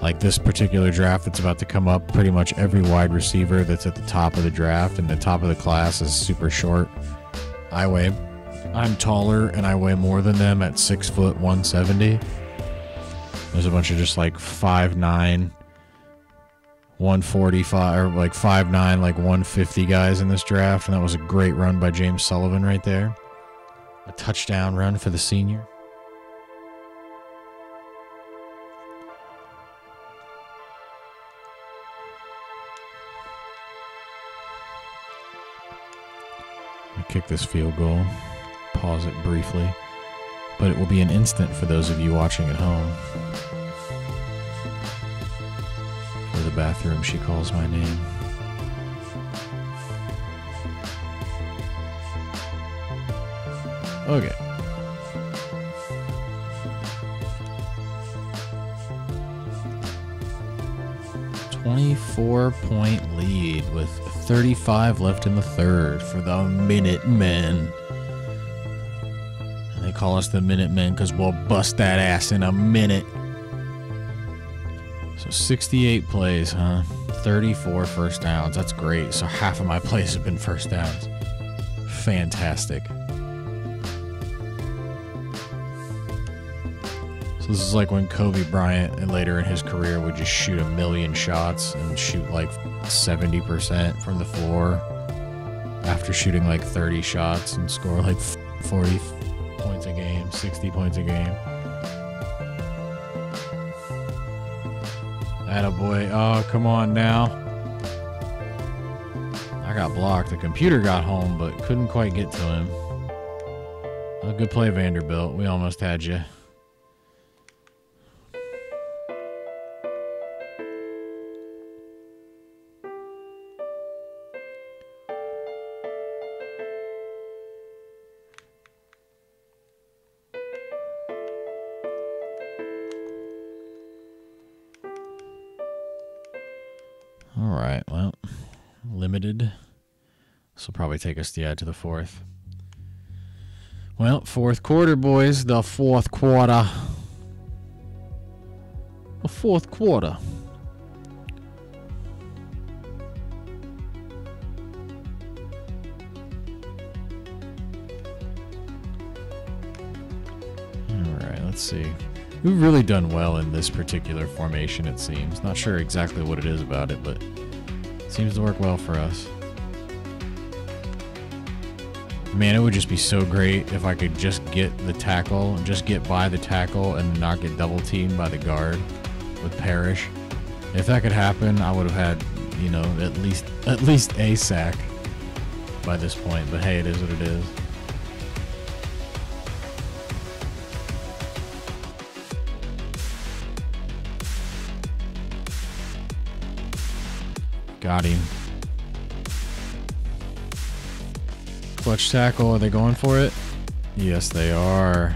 Like this particular draft that's about to come up, pretty much every wide receiver that's at the top of the draft and the top of the class is super short. I weigh, I'm taller and I weigh more than them at six foot one seventy. There's a bunch of just like five nine, one forty-five, or like five nine, like one fifty guys in this draft, and that was a great run by James Sullivan right there. A touchdown run for the senior. Kick this field goal, pause it briefly, but it will be an instant for those of you watching at home. For the bathroom, she calls my name. Okay. twenty-four point lead with thirty-five left in the third for the Minutemen. And they call us the Minutemen because we'll bust that ass in a minute. So sixty-eight plays, huh? thirty-four first downs. That's great. So half of my plays have been first downs. Fantastic. So this is like when Kobe Bryant and later in his career would just shoot a million shots and shoot like seventy percent from the floor after shooting like thirty shots and score like forty points a game, sixty points a game. Attaboy. Oh, come on now. I got blocked. The computer got home but couldn't quite get to him. Well, good play, Vanderbilt. We almost had you. All right, well, limited. This will probably take us, yeah, to the fourth. Well, fourth quarter, boys. The fourth quarter. The fourth quarter. Let's see. We've really done well in this particular formation, it seems. Not sure exactly what it is about it, but it seems to work well for us. Man, it would just be so great if I could just get the tackle, just get by the tackle and not get double teamed by the guard with Parrish. If that could happen, I would have had, you know, at least at least a sack by this point. But hey, it is what it is. Got him. Clutch tackle. Are they going for it? Yes, they are.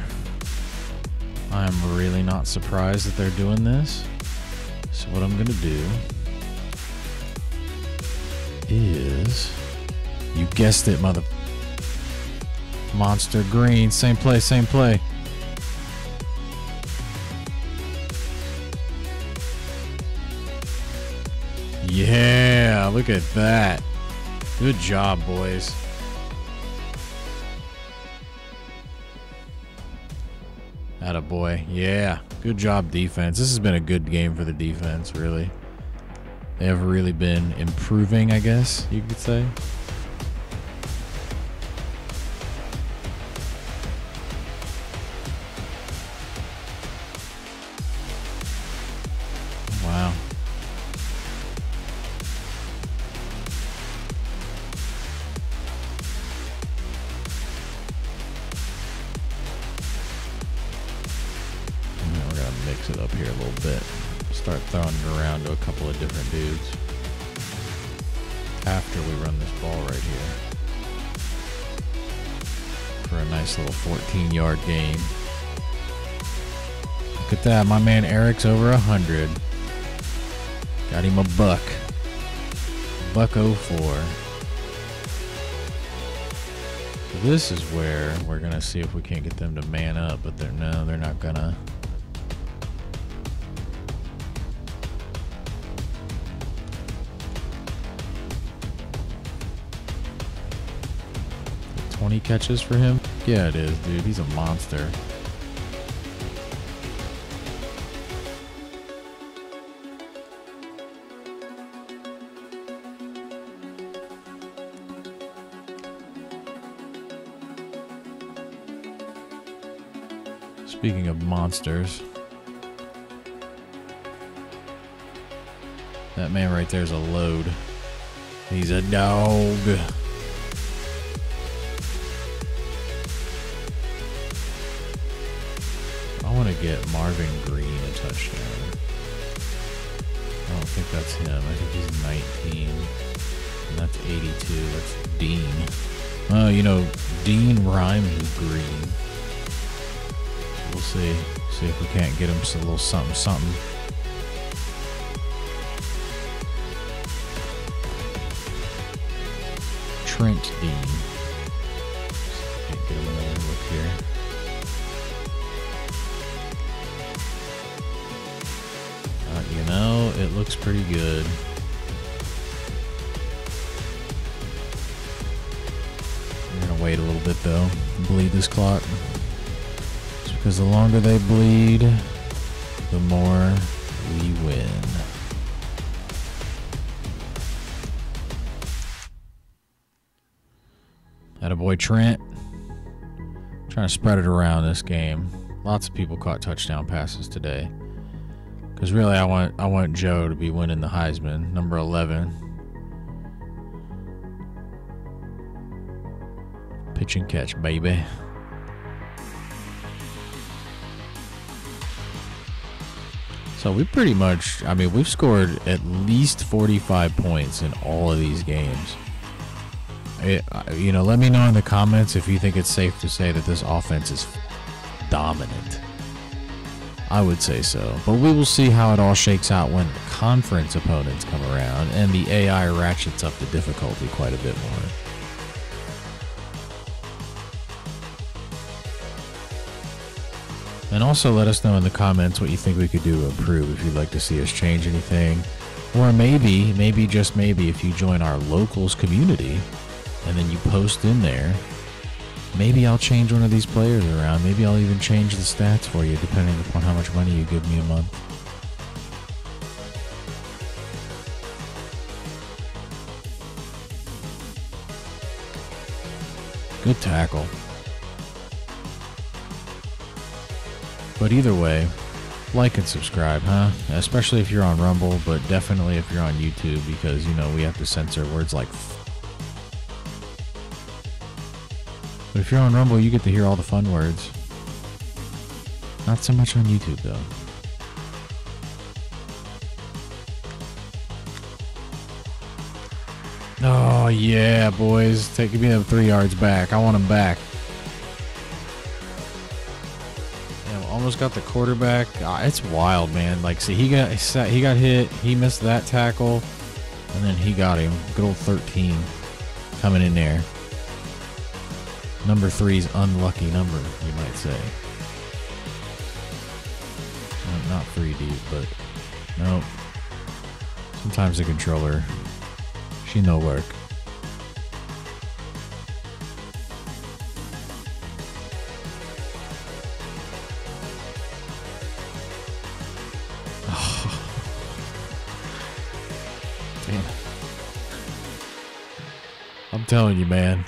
I'm really not surprised that they're doing this. So what I'm going to do is... You guessed it, mother... Monster Green. Same play, same play. Yeah. Look at that. Good job, boys. Attaboy. Yeah. Good job, defense. This has been a good game for the defense, really. They have really been improving, I guess you could say. fourteen yard game. Look at that. My man Eric's over one hundred. Got him a buck. Buck oh four. So this is where we're going to see if we can't get them to man up, but they're no, they're not going to. twenty catches for him? Yeah, it is, dude. He's a monster. Speaking of monsters, that man right there is a load. He's a dog. Get Marvin Green a touchdown. I don't think that's him. I think he's nineteen. And that's eighty-two. That's Dean. Oh, you know, Dean rhymes with green. We'll see. See if we can't get him some little something, something. Trent Dean. See if we can't get him another look here. You know, it looks pretty good. I'm gonna wait a little bit though, bleed this clock. It's because the longer they bleed, the more we win. Attaboy, Trent. I'm trying to spread it around this game. Lots of people caught touchdown passes today. Because really, I want I want Joe to be winning the Heisman, number eleven. Pitch and catch, baby. So we pretty much, I mean, we've scored at least forty-five points in all of these games. It, you know, let me know in the comments if you think it's safe to say that this offense is dominant. I would say so, but we will see how it all shakes out when conference opponents come around and the A I ratchets up the difficulty quite a bit more. And also let us know in the comments what you think we could do to improve, if you'd like to see us change anything. Or maybe, maybe just maybe, if you join our locals community and then you post in there, maybe I'll change one of these players around. Maybe I'll even change the stats for you depending upon how much money you give me a month. Good tackle. But either way, like and subscribe, huh? Especially if you're on Rumble, but definitely if you're on YouTube, because, you know, we have to censor words like f. But if you're on Rumble, you get to hear all the fun words. Not so much on YouTube, though. Oh, yeah, boys. Take me up three yards back. I want them back. Got the quarterback. Ah, it's wild, man. Like, see, he got he got hit. He missed that tackle, and then he got him. Good old thirteen coming in there. Number three's unlucky number, you might say. Well, not three deep, but nope. Sometimes the controller, she no work. Telling you, man.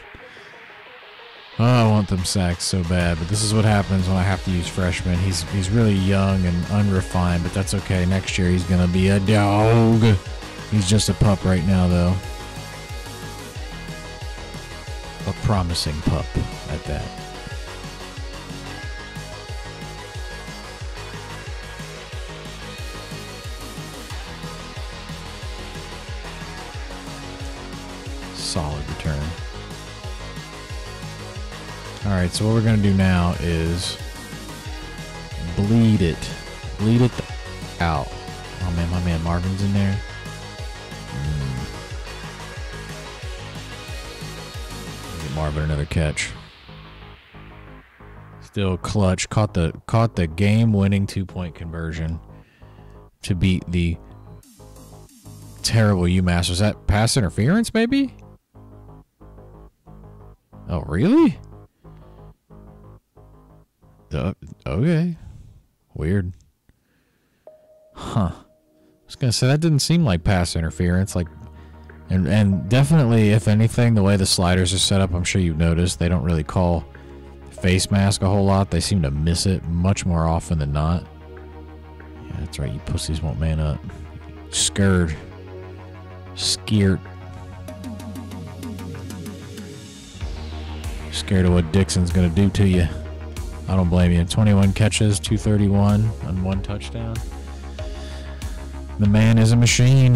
Oh, I want them sacks so bad, but this is what happens when I have to use freshmen. He's he's really young and unrefined, but that's okay. Next year he's gonna be a dog. He's just a pup right now, though. A promising pup at that. Solid return. Alright, so what we're going to do now is bleed it. Bleed it the out. Oh man, my man Marvin's in there. Mm. Get Marvin another catch. Still clutch. Caught the, caught the game-winning two-point conversion to beat the terrible UMass. Was that pass interference, maybe? Oh, really? Uh, okay. Weird. Huh. I was going to say, that didn't seem like pass interference. Like, and, and definitely, if anything, the way the sliders are set up, I'm sure you've noticed, they don't really call face mask a whole lot. They seem to miss it much more often than not. Yeah, that's right. You pussies won't man up. Scared. Scared. Scared of what Dixon's going to do to you. I don't blame you. twenty-one catches, two thirty-one, and one touchdown. The man is a machine.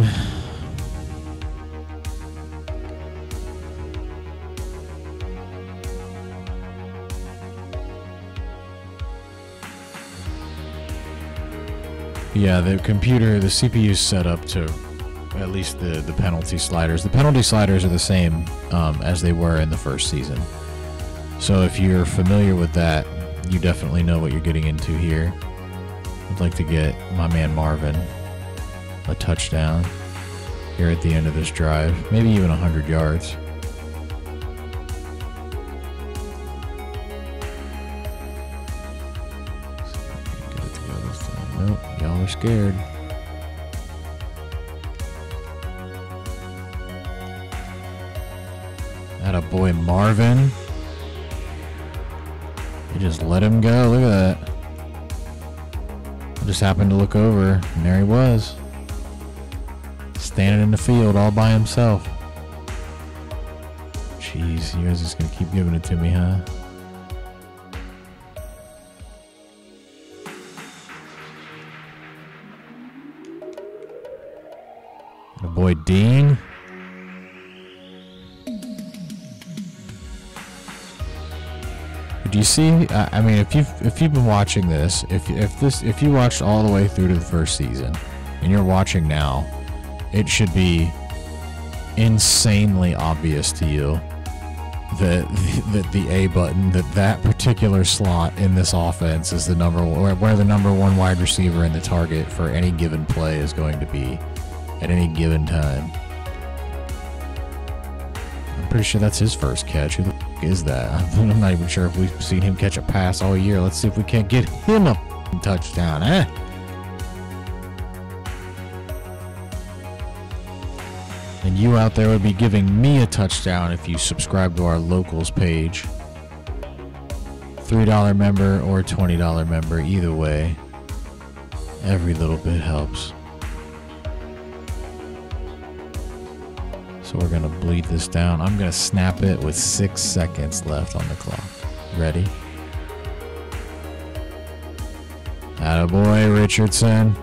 Yeah, the computer, the C P U's set up to at least the, the penalty sliders. The penalty sliders are the same um, as they were in the first season. So if you're familiar with that, you definitely know what you're getting into here. I'd like to get my man Marvin a touchdown here at the end of this drive. Maybe even one hundred yards. Nope, y'all are scared. Atta boy Marvin. You just let him go. Look at that. I just happened to look over, and there he was. Standing in the field all by himself. Jeez, you guys are just going to keep giving it to me, huh? The boy Dean. do you see? Uh, I mean, if you've if you've been watching this, if if this if you watched all the way through to the first season, and you're watching now, it should be insanely obvious to you that the, that the A button, that that particular slot in this offense is the number one, where the number one wide receiver and the target for any given play is going to be at any given time. I'm pretty sure that's his first catch. Who the f is that? I'm not even sure if we've seen him catch a pass all year. Let's see if we can't get him a f touchdown, eh? And you out there would be giving me a touchdown if you subscribe to our locals page. three dollar member or twenty dollar member, either way. Every little bit helps. So we're going to bleed this down. I'm going to snap it with six seconds left on the clock. Ready? Attaboy, Richardson.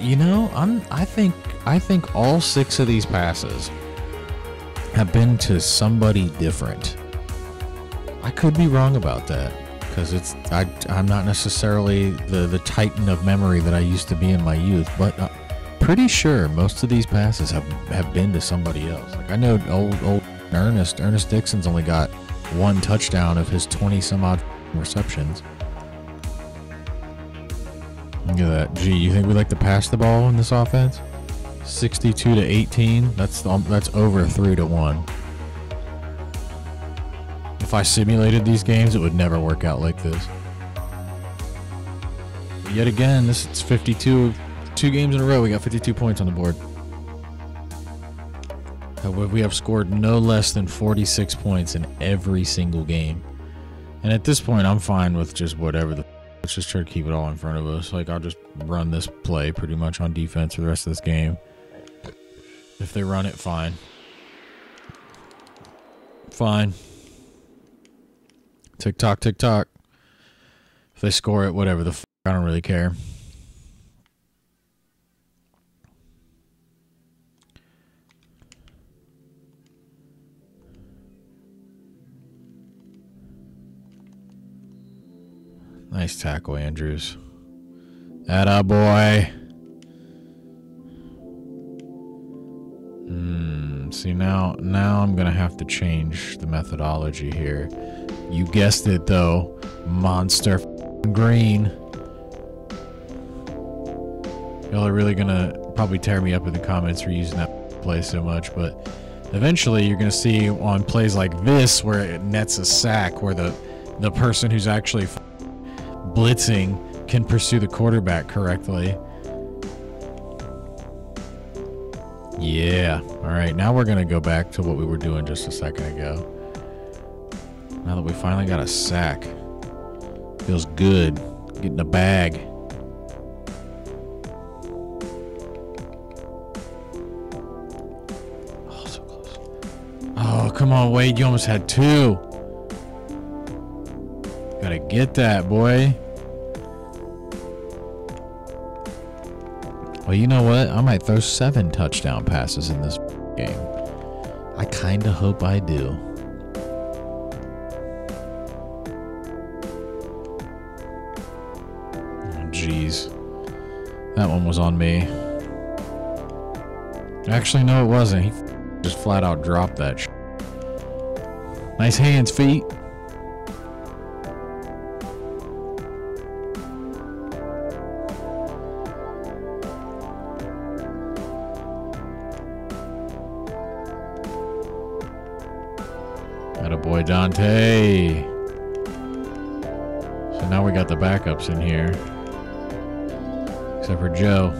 You know, I'm. I think. I think all six of these passes have been to somebody different. I could be wrong about that because it's. I. I'm not necessarily the the titan of memory that I used to be in my youth, but I'm pretty sure most of these passes have have been to somebody else. Like I know old old Ernest Ernest Dixon's only got one touchdown of his twenty some odd receptions. Look at that. Gee, you think we like to pass the ball in this offense? sixty-two to eighteen. That's um, that's over three to one. If I simulated these games, it would never work out like this. But yet again, this is fifty-two, two games in a row. We got fifty-two points on the board. We have scored no less than forty-six points in every single game, and at this point, I'm fine with just whatever the. Let's just try to keep it all in front of us. Like, I'll just run this play pretty much on defense for the rest of this game. If they run it, fine. Fine. Tick-tock, tick-tock. If they score it, whatever the f***, I don't really care. Nice tackle, Andrews. Attaboy. Mm, see, now now I'm going to have to change the methodology here. You guessed it, though. Monster Green. Y'all are really going to probably tear me up in the comments for using that play so much, but eventually you're going to see on plays like this where it nets a sack, where the, the person who's actually... blitzing can pursue the quarterback correctly. Yeah. Alright, now we're going to go back to what we were doing just a second ago. Now that we finally got a sack. Feels good. Getting a bag. Oh, so close. Oh, come on, Wade. You almost had two. Gotta get that, boy. Well, you know what? I might throw seven touchdown passes in this game. I kind of hope I do. Oh, geez. That one was on me. Actually, no, it wasn't. He just flat out dropped that sh**. Nice hands, feet. Boy, Dante. So now we got the backups in here. Except for Joe.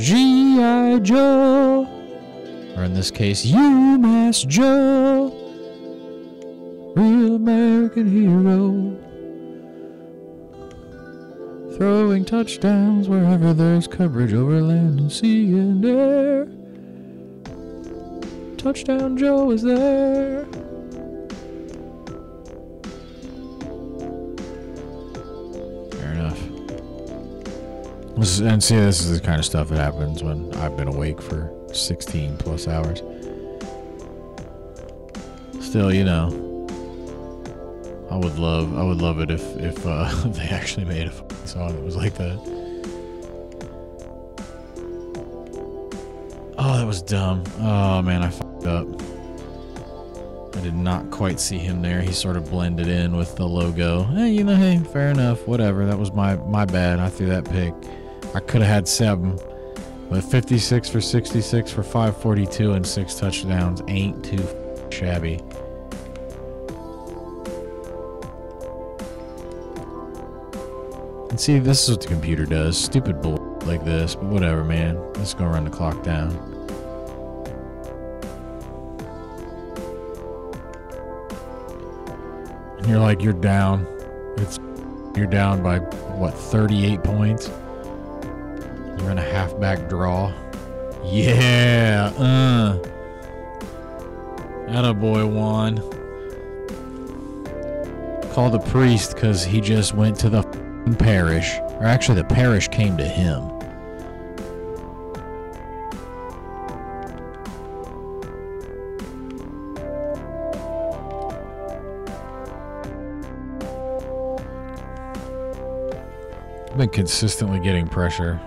G I. Joe. Or in this case, UMass Joe. Real American hero. Throwing touchdowns wherever there's coverage over land and sea and air. Touchdown Joe is there. Fair enough. This is, and see, this is the kind of stuff that happens when I've been awake for sixteen plus hours. Still, you know, I would love, I would love it if, if uh, they actually made a fucking song that was like that. Oh, that was dumb. Oh man, I fucked up. I did not quite see him there. He sort of blended in with the logo. Hey, you know, hey, fair enough, whatever. That was my my bad. I threw that pick. I could have had seven, but fifty-six for sixty-six for five forty-two and six touchdowns ain't too shabby. And see, this is what the computer does. Stupid bull like this, but whatever, man. Let's go run the clock down. And you're like, you're down. It's you're down by what, thirty-eight points? You're in a halfback draw. Yeah, uh. Attaboy, Juan. Call the priest because he just went to the parish, or actually the parish came to him. I've been consistently getting pressure.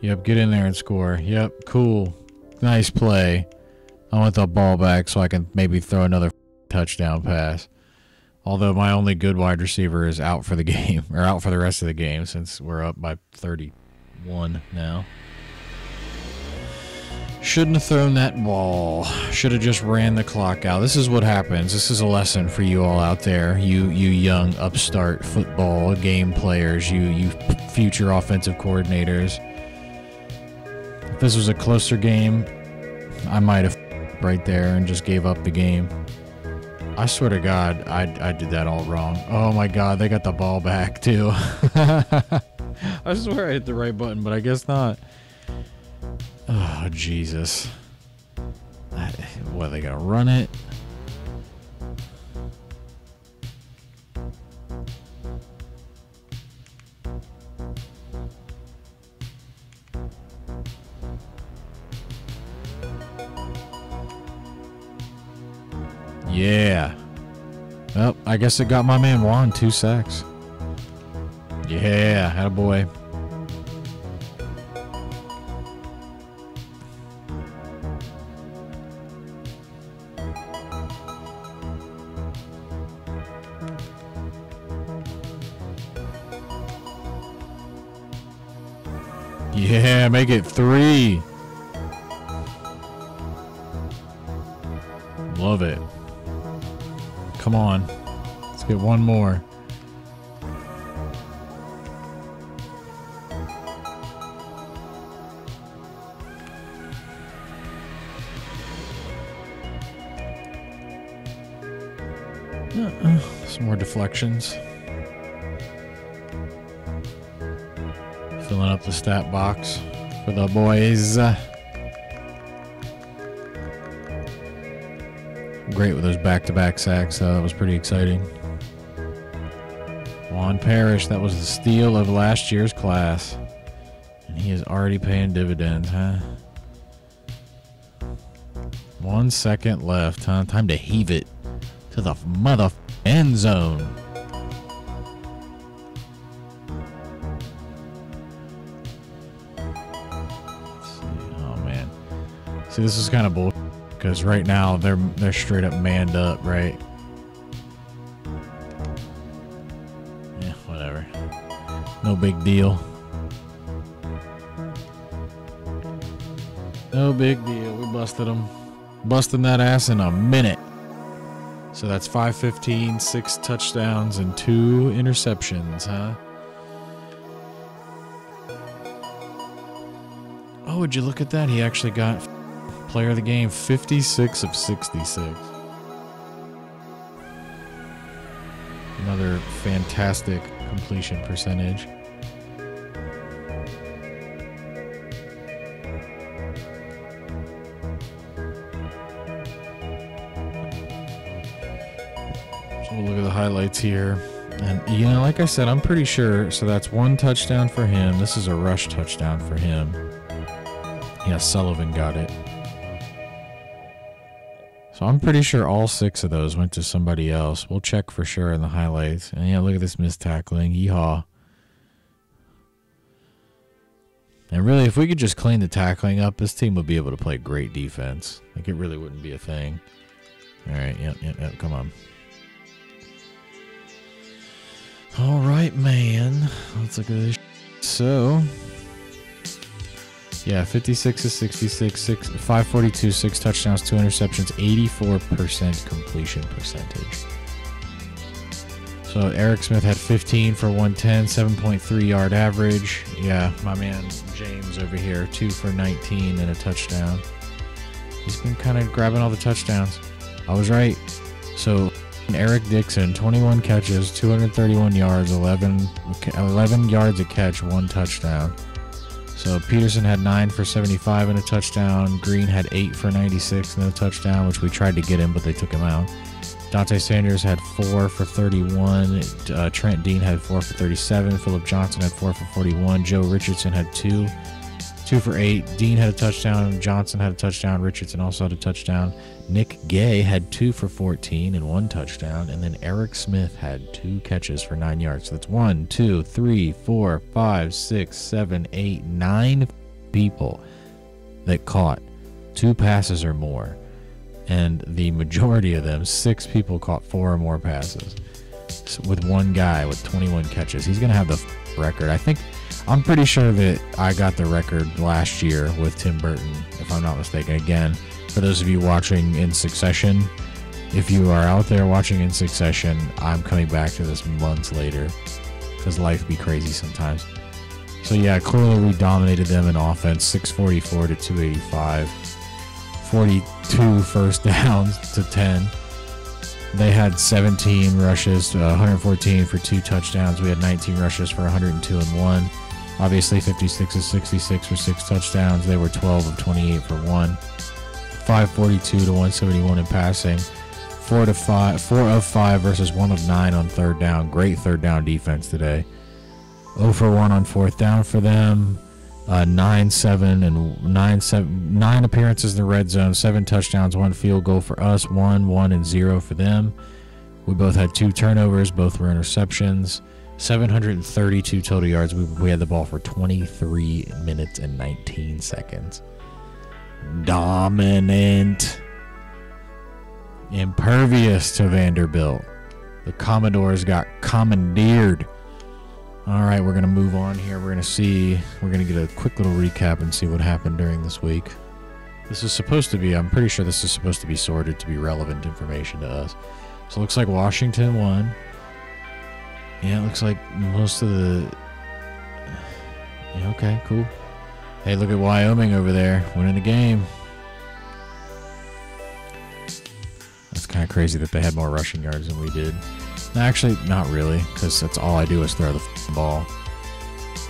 Yep, get in there and score. Yep, cool. Nice play. I want the ball back so I can maybe throw another touchdown pass. Although my only good wide receiver is out for the game, or out for the rest of the game, since we're up by thirty-one now. Shouldn't have thrown that ball. Should have just ran the clock out. This is what happens. This is a lesson for you all out there, you you young upstart football game players, you you future offensive coordinators. If this was a closer game, I might have f***ed right there and just gave up the game. I swear to God, I, I did that all wrong. Oh my God, they got the ball back too. I swear I hit the right button, but I guess not. Oh, Jesus. That, what, they gotta run it? Yeah. Well, I guess it got my man Juan two sacks. Yeah, attaboy. Yeah, make it three. Love it. Come on, let's get one more. Uh-uh. Some more deflections. Filling up the stat box for the boys. Great with those back-to-back sacks, though. That was pretty exciting. Juan Parrish, that was the steal of last year's class. And he is already paying dividends, huh? One second left, huh? Time to heave it to the mother end zone. Let's see. Oh, man. See, this is kind of bullshit. Because right now they're they're straight up manned up, right? Yeah, whatever. No big deal. No big deal. We busted them. Busting that ass in a minute. So that's five fifteen, six touchdowns and two interceptions, huh? Oh, would you look at that? He actually got player of the game, fifty-six of sixty-six. Another fantastic completion percentage. So we'll look at the highlights here. And, you know, like I said, I'm pretty sure. So that's one touchdown for him. This is a rush touchdown for him. Yeah, Sullivan got it. So I'm pretty sure all six of those went to somebody else. We'll check for sure in the highlights. And, yeah, look at this missed tackling. Yeehaw. And really, if we could just clean the tackling up, this team would be able to play great defense. Like, it really wouldn't be a thing. All right, yep, yep, yep, come on. All right, man. Let's look at this. So, yeah, fifty-six to sixty-six, six, five forty-two, six touchdowns, two interceptions, eighty-four percent completion percentage. So, Eric Smith had fifteen for one ten, seven point three yard average. Yeah, my man James over here, two for nineteen and a touchdown. He's been kind of grabbing all the touchdowns. I was right. So, Eric Dixon, twenty-one catches, two hundred thirty-one yards, eleven, eleven yards a catch, one touchdown. So Peterson had nine for seventy-five and a touchdown. Green had eight for ninety-six and a touchdown, which we tried to get him, but they took him out. Dante Sanders had four for thirty-one. Uh, Trent Dean had four for thirty-seven. Phillip Johnson had four for forty-one. Joe Richardson had two, two for eight. Dean had a touchdown. Johnson had a touchdown. Richardson also had a touchdown. Nick Gay had two for fourteen and one touchdown, and then Eric Smith had two catches for nine yards. So that's one, two, three, four, five, six, seven, eight, nine people that caught two passes or more, and the majority of them, six people caught four or more passes. So with one guy with twenty-one catches, he's gonna have the record. I think I'm pretty sure that I got the record last year with Tim Burton, if I'm not mistaken. Again, for those of you watching in succession, if you are out there watching in succession, I'm coming back to this months later because life be crazy sometimes. So yeah, clearly we dominated them in offense, six forty-four to two eighty-five, forty-two first downs to ten. They had seventeen rushes, uh, one hundred fourteen for two touchdowns. We had nineteen rushes for one hundred two and one. Obviously, fifty-six of sixty-six for six touchdowns. They were twelve of twenty-eight for one. five forty-two to one seventy-one in passing. Four to five, four of five versus one of nine on third down. Great third down defense today. zero for one on fourth down for them. Uh, nine seven and nine seven nine appearances in the red zone. Seven touchdowns, one field goal for us. One one and zero for them. We both had two turnovers. Both were interceptions. seven hundred thirty-two total yards. We, we had the ball for twenty-three minutes and nineteen seconds. Dominant. Impervious to Vanderbilt. The Commodores got commandeered. All right, we're going to move on here. We're going to see. We're going to get a quick little recap and see what happened during this week. This is supposed to be, I'm pretty sure this is supposed to be sorted to be relevant information to us. So it looks like Washington won. Yeah, it looks like most of the... Yeah, okay, cool. Hey, look at Wyoming over there, winning the game. That's kind of crazy that they had more rushing yards than we did. No, actually, not really, because that's all I do is throw the f ball.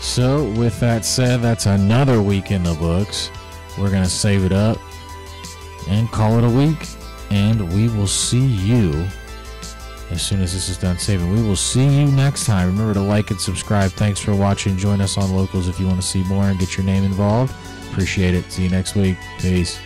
So, with that said, that's another week in the books. We're going to save it up and call it a week. And we will see you as soon as this is done saving. We will see you next time. Remember to like and subscribe. Thanks for watching. Join us on Locals if you want to see more and get your name involved. Appreciate it. See you next week. Peace.